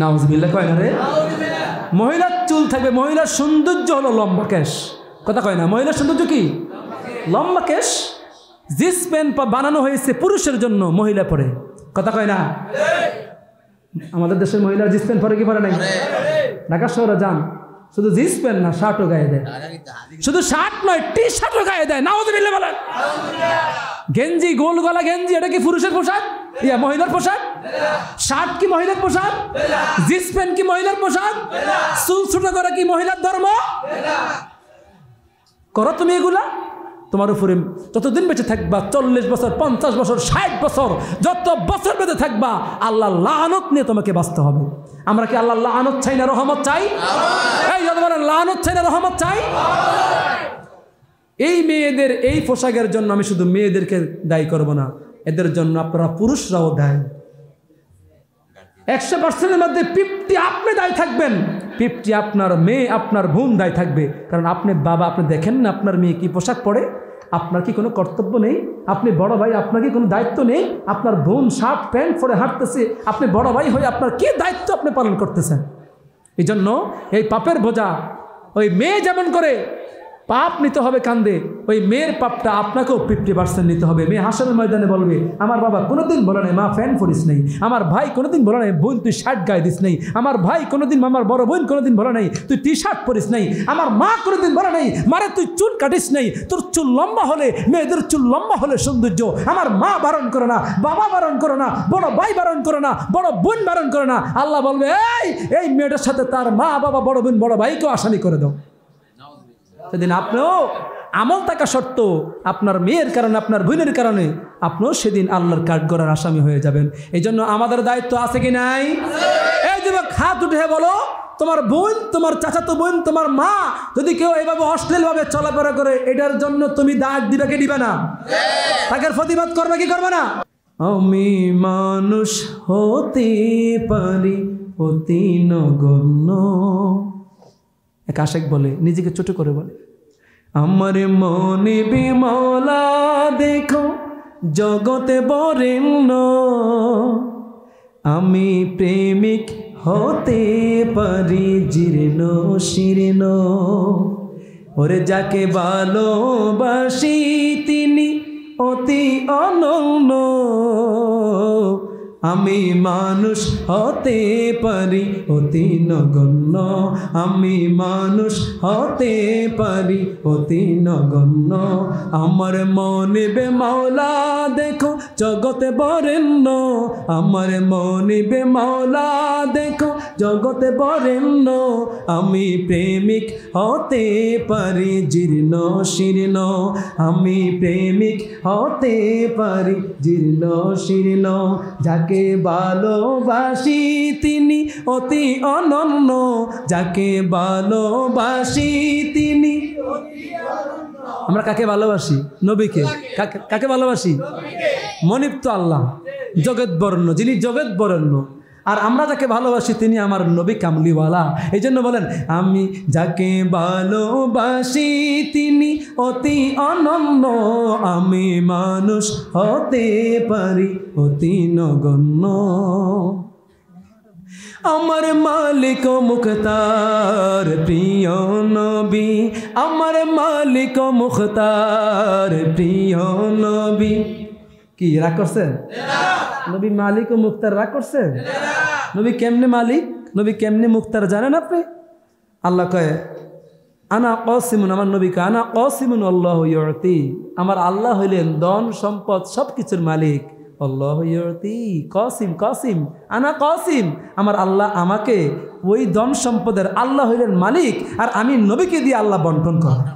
নাউজুবিল্লাহ কয় না রে নাউজুবিল্লাহ মহিলার চুল থাকবে মহিলার সৌন্দর্য হলো লম্বা কেশ কথা কয় না মহিলার সৌন্দর্য কি লম্বা কেশ জিন্স প্যান্ট বানানো হয়েছে পুরুষের জন্য, মহিলা পরে। কথা কয় না, আমাদের দেশের মহিলা জিন্স প্যান্ট পরে কি পরে নাই? ঢাকা শহরে যান, শুধু জিন্স প্যান্ট না শার্টও গায়ে দেয়, শুধু শার্ট নয় টি শার্টও গায়ে দেয়। নাউযুবিল্লাহ বলেন। গেঞ্জি, গোল গলা গেঞ্জি, এটা কি পুরুষের পোশাক? ইয়া মহিলার পোশাক। শার্ট কি মহিলার পোশাক? জিন্স প্যান্ট কি মহিলার পোশাক? চুল ছোট করা কি মহিলার ধর্ম? করো তুমি এগুলা? তোমার উপরে যতদিন বেঁচে থাকবা, চল্লিশ বছর, পঞ্চাশ বছর, ষাট বছর, যত বছর বেঁচে থাকবা, আল্লাহ লানত নিয়ে তোমাকে বাঁচতে হবে। আমরা কি আল্লাহ লানত চাই না রহমত চাই? এই যত বলেন, লানত চাই না রহমত চাই? এই মেয়েদের এই পোশাকের জন্য আমি শুধু মেয়েদেরকে দায়ী করব না, এদের জন্য আপনারা পুরুষরাও দায়ী। একশো পার্সেন্টের মধ্যে ফিফটি আপনি দায়ী থাকবেন, ফিফটি আপনার মেয়ে, আপনার বোন দায়ী থাকবে। কারণ আপনি বাবা, আপনি দেখেন না আপনার মেয়ে কি পোশাক পরে? আপনার কি কোনো কর্তব্য নেই? আপনি বড় ভাই, আপনার কি কোনো দায়িত্ব নেই? আপনার বোন শার্ট প্যান্ট পরে হাঁটতেছে, আপনি বড় ভাই হয়ে আপনার কি দায়িত্ব আপনি পালন করতেছেন? এই জন্য এই পাপের বোঝা ওই মেয়ে যেমন করে পাপ নিতে হবে কান্দে, ওই মেয়ের পাপটা আপনাকেও ফিফটি পার্সেন্ট নিতে হবে। মেয়ে হাসরের ময়দানে বলবে, আমার বাবা কোনোদিন বলে নাই মা ফ্যান পরিস নেই, আমার ভাই কোনোদিন বলে নাই বোন তুই শার্ট গায়ে দিস নেই, আমার ভাই কোনোদিন, আমার বড় বোন কোনোদিন বলে নাই তুই টি শার্ট পরিস নেই, আমার মা কোনোদিন বলে নাই মারে তুই চুল কাটিস নেই, তোর চুল লম্বা হলে, মেয়েদের চুল লম্বা হলে সৌন্দর্য। আমার মা বারণ করে না, বাবা বারণ করে না, বড় ভাই বারণ করে না, বড় বোন বারণ করে না। আল্লাহ বলবে, এই এই মেয়েটার সাথে তার মা বাবা, বড় বোন, বড় ভাইকেও আসামি করে দাও। সেদিন আপনিও আমল থাকা শর্ত, আপনার মেয়ের কারণে, আপনার বোনের কারণে আপনিও সেদিন আল্লাহর কাঠগড়ার আসামি হয়ে যাবেন। এই জন্য আমাদের দায়িত্ব আছে কি নাই? এই যুবক হাত উঠে বলো, তোমার বোন, তোমার চাচাতো বোন, তোমার মা যদি কেউ এভাবে অশ্লীলভাবে চলাফেরা করে, এটার জন্য তুমি দাগ দিবে কি দিবে না? তাকে প্রতিবাদ করবে কি করবে না? আমি মানুষ হতে পারি অতি নগণ্য, এক আশেক বলে, নিজেকে ছোট করে বলে, আমার মনে বিমলা দেখো জগতে বরেণ্য, আমি প্রেমিক হতে পারি জীর্ণ শীর্ণ, ওরে যাকে ভালোবাসি তিনি অতি অনন্য, আমি মানুষ হতে পারি অতি নগণ্য, আমি মানুষ হতে পারি অতি নগণ্য, আমার মনে বেমাওলা দেখো জগতে বরেণ্য, আমার মনে বেমাওলা দেখো জগতে বরেণ্য, আমি প্রেমিক হতে পারি জীর্ণ শীর্ণ, আমি প্রেমিক হতে পারি জীর্ণ শীর্ণ, যাকে যাকে ভালোবাসি তিনি অতি অনন্য, যাকে ভালোবাসি তিনি। আমরা কাকে ভালোবাসি? নবীকে। কাকে ভালোবাসি? মনিব তো আল্লাহ জগৎ বরণ্য, যিনি জগৎ বরণ্য, আর আমরা যাকে ভালোবাসি তিনি আমার নবী কামলিওয়ালা। এই জন্য বলেন, আমি যাকে ভালোবাসি তিনি অতি অনন্য, আমি মানুষ হতে পারি অতি নগণ্য, আমার মালিক মুখতার প্রিয় নবী, আমার মালিক মুখতার প্রিয় নবী। কি রাগ করছেন? নবী মালিক ও মুক্তার রাগ করছেন? নবী কেমনে মালিক, নবী কেমনে মুক্তার জানেন আপনি? আল্লাহ কয়, আনা অসীমুন, আমার নবীকে আনা অসীমুন আল্লাহ ইয়তি, আমার আল্লাহ হইলেন ধন সম্পদ সব কিছুর মালিক। আল্লাহ ইয়তি কসিম, কসিম আনা কসিম, আমার আল্লাহ আমাকে ওই ধন সম্পদের আল্লাহ হইলেন মালিক, আর আমি নবীকে দিয়ে আল্লাহ বন্টন করেন।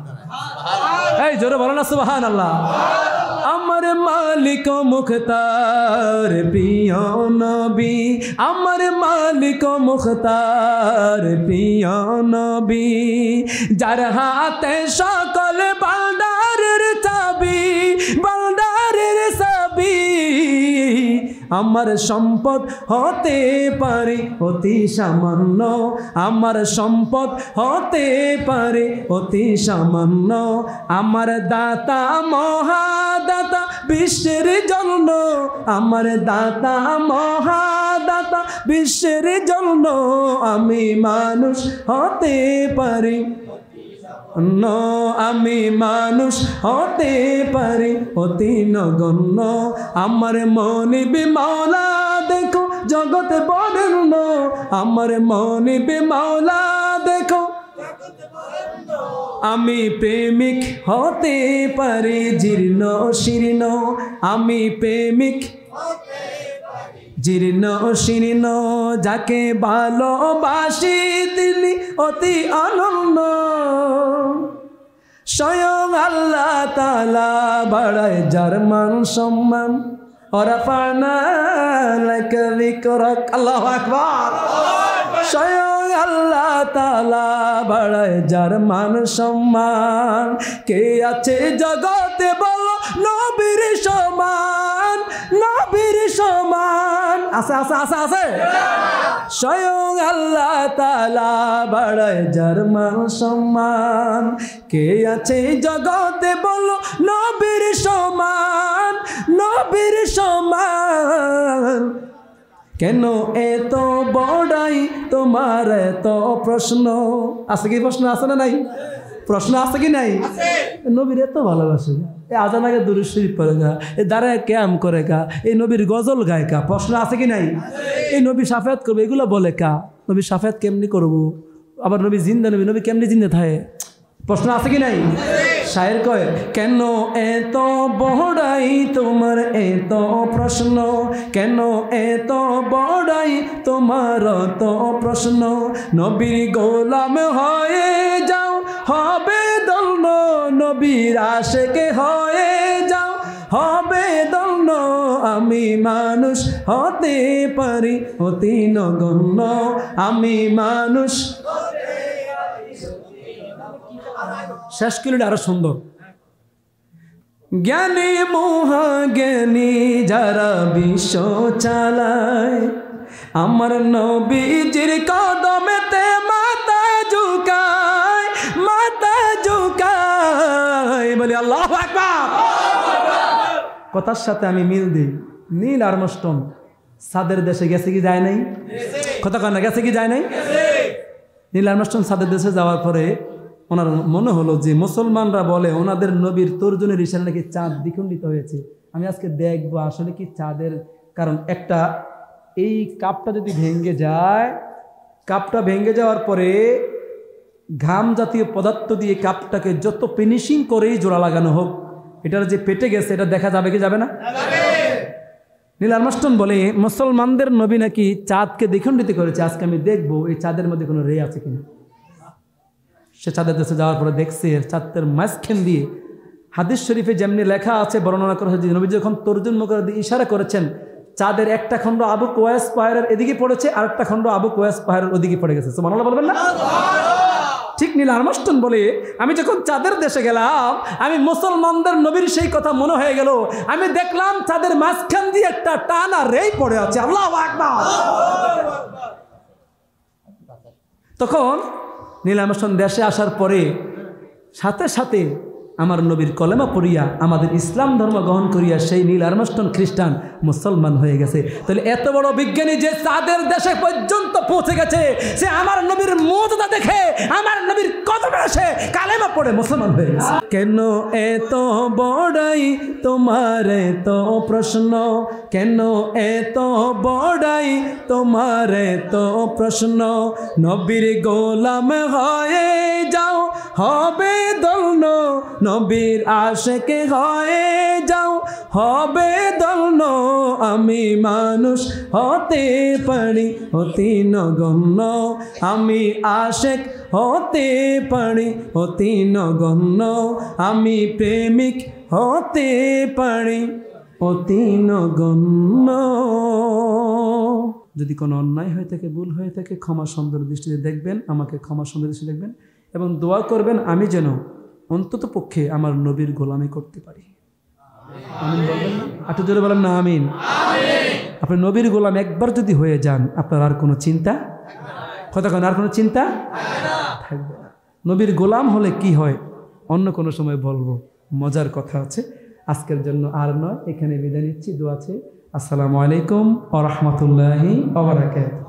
এই জোরে বলো না সুবহানাল্লাহ। আমার মালিক মুখতার প্রিয় নবী, আমার মালিক মুখতার প্রিয় নবী, যার হাতে সকল বালদারের চাবি, বালদারের চাবি, আমার সম্পদ হতে পারে অতি সামান্য, আমার সম্পদ হতে পারে অতি সামান্য, আমার দাতা মহাদাতা বিশ্বের জন্য, আমার দাতা মহাদাতা বিশ্বের জন্য, আমি মানুষ হতে পারি नो आमी मानुष होते पारी अति नगण्य आमार मनि बिमौला देखो जगत बरण्य आमार मनि बिमौला देखो आमी प्रेमिक होते पारी जीर्ण शीर्ण आमी प्रेमिक जीर्ण शीर्ण जाके भालोबासी तिनी अति अनन्य स्वयं अल्लाह ताला बढ़ाए जार मान सम्मान और रफअना लक जिक्रक अल्लाहु अकबर स्वयं अल्लाह ताला बढ़ाए जार मान सम्मान के आछे जगते बोलो नबीर समान नबीर समान आसे आसे आसे आसे स्वयं अल्लाह ताला बढ़ाए जार मान सम्मान के आछे जगते बोलो नबीर समान नबीर समान केनो एतो बड़ाई तुम्हार एतो प्रश्न आसे कि प्रश्न आसे ना नाई प्रश्न आसे कि नाई नबीर एतो भालोबासे आजान आगे दुरूद शरीफ पड़ेगा दाड़ा क्याम करेगा ये नबीर गजल गायका प्रश्न आसे कि नाई नबी शाफायात करबो एगुलो बोले का नबी शाफायात केमने करबो आबार नबी जिंदा नबी नबी केमने जिंदा थाए प्रश्न आसे कि नाई शायर कय केनो एतो बड़ाई तोमार एतो प्रश्न केनो एतो बड़ाई तोमार एतो प्रश्न नबीर गोलाम हये जाओ हबे दल्नो नबीर आशिके हये जाओ हबे दल्नो आमी मानुष होते पारी अति नगण्य आमी मानुष শেষ কিলোটা আরো সুন্দর জ্ঞানী মহা জ্ঞানী যারা বিশ্ব চালায় আমার নবীজির কদমেতে মাথা ঝুকায় মাথা ঝুকায় বলি আল্লাহু আকবার কথার সাথে আমি মিল দিই নীল আর্মস্ট্রং সাদের দেশে গেছে কি যায় নাই কথা কন না গেছে কি যায় নাই নীল আর্মস্ট্রং সাদের দেশে যাওয়ার পরে ওনার মনে হলো যে মুসলমানরা বলে ওনাদের নবীর তর্জনের ইশারা নাকি চাঁদ দ্বিখণ্ডিত হয়েছে আমি আজকে দেখব আসলে কি চাঁদের কারণ একটা এই কাপটা যদি ভেঙে যায় কাপটা ভেঙে যাওয়ার পরে ঘাম জাতীয় পদার্থ দিয়ে কাপটাকে যত ফিনিশিং করেই জোড়া লাগানো হোক এটার যে পেটে গেছে এটা দেখা যাবে কি যাবে না নীল আর্মস্ট্রং বলে মুসলমানদের নবী নাকি চাঁদকে দ্বিখণ্ডিত করেছে আজকে আমি দেখব এই চাঁদের মধ্যে কোনো রে আছে কিনা से चाँदे देशे जावर देखिए चाँदर माजखान दिए हादिस शरीफे जेमनि लेखा आछे बर्णना करा नबी जखन तर्जुमा करे दिए इशारा करेछेन चाँदेर एकटा खंड आबू कोयास पहाड़ेर एदिके पड़ेछे आर एकटा खंड आबू कोयास पहाड़ेर ओदिके पड़े गेछे सुबहानाल्लाह बोलबेन ना ठीक नील आर्मस्ट्रং बोले आमी जखन चाँदेर देशे गेलाम आमी मुसलमानदेर नबीर सेई कथा मने हये गेल आमी देखलाम चाँदेर माजखान दिए एकटा टाना रेई पड़े आछे आल्लाहु আকবার तखन নীল আর্মস্ট্রং দেশে আসার পরে সাথে সাথে আমার নবীর কলেমা পড়িয়া আমাদের ইসলাম ধর্ম গ্রহণ করিয়া সেই নীল আর্মস্ট্রং খ্রিস্টান মুসলমান হয়ে গেছে তাহলে এত বড় বিজ্ঞানী যে চাঁদের দেশে পর্যন্ত পৌঁছে গেছে সে আমার নবীর মুজিজা দেখে আমার নবীর কদমে এসে কলেমা পড়ে মুসলমান হয়ে গেছে কেন এত বড়াই তোমার এত প্রশ্ন কেন এত বড়াই তোমার এত প্রশ্ন নবীর গোলাম হয়ে যাও হবে দল্ন নবীর আশিকে হয়ে যাও হবে দল্ন আমি মানুষ হতে পারি অতি নগণ্য আমি আশিক হতে পারি অতি নগণ্য আমি প্রেমিক হতে পারি অতি নগণ্য যদি কোনো অন্যায় হয়ে থাকে ভুল হয়ে থাকে ক্ষমা সুন্দর দৃষ্টিতে দেখবেন আমাকে ক্ষমা সুন্দর দৃষ্টিতে দেখবেন এবং দোয়া করবেন আমি যেন অন্তত পক্ষে আমার নবীর গোলামি করতে পারি আমিন বলবেন না আটু জোরে বলেন না আমিন আমিন আপনি নবীর গোলাম একবার যদি হয়ে যান আপনার আর কোনো চিন্তা কতক্ষণ আর কোনো চিন্তা থাকবে না নবীর গোলাম হলে কি হয় অন্য কোনো সময় বলবো মজার কথা আছে আজকের জন্য আর নয় এখানে বিদায় নিচ্ছি দোয়া আছে আসসালামু আলাইকুম ওয়া রাহমাতুল্লাহি ওয়া বারাকাতুহু।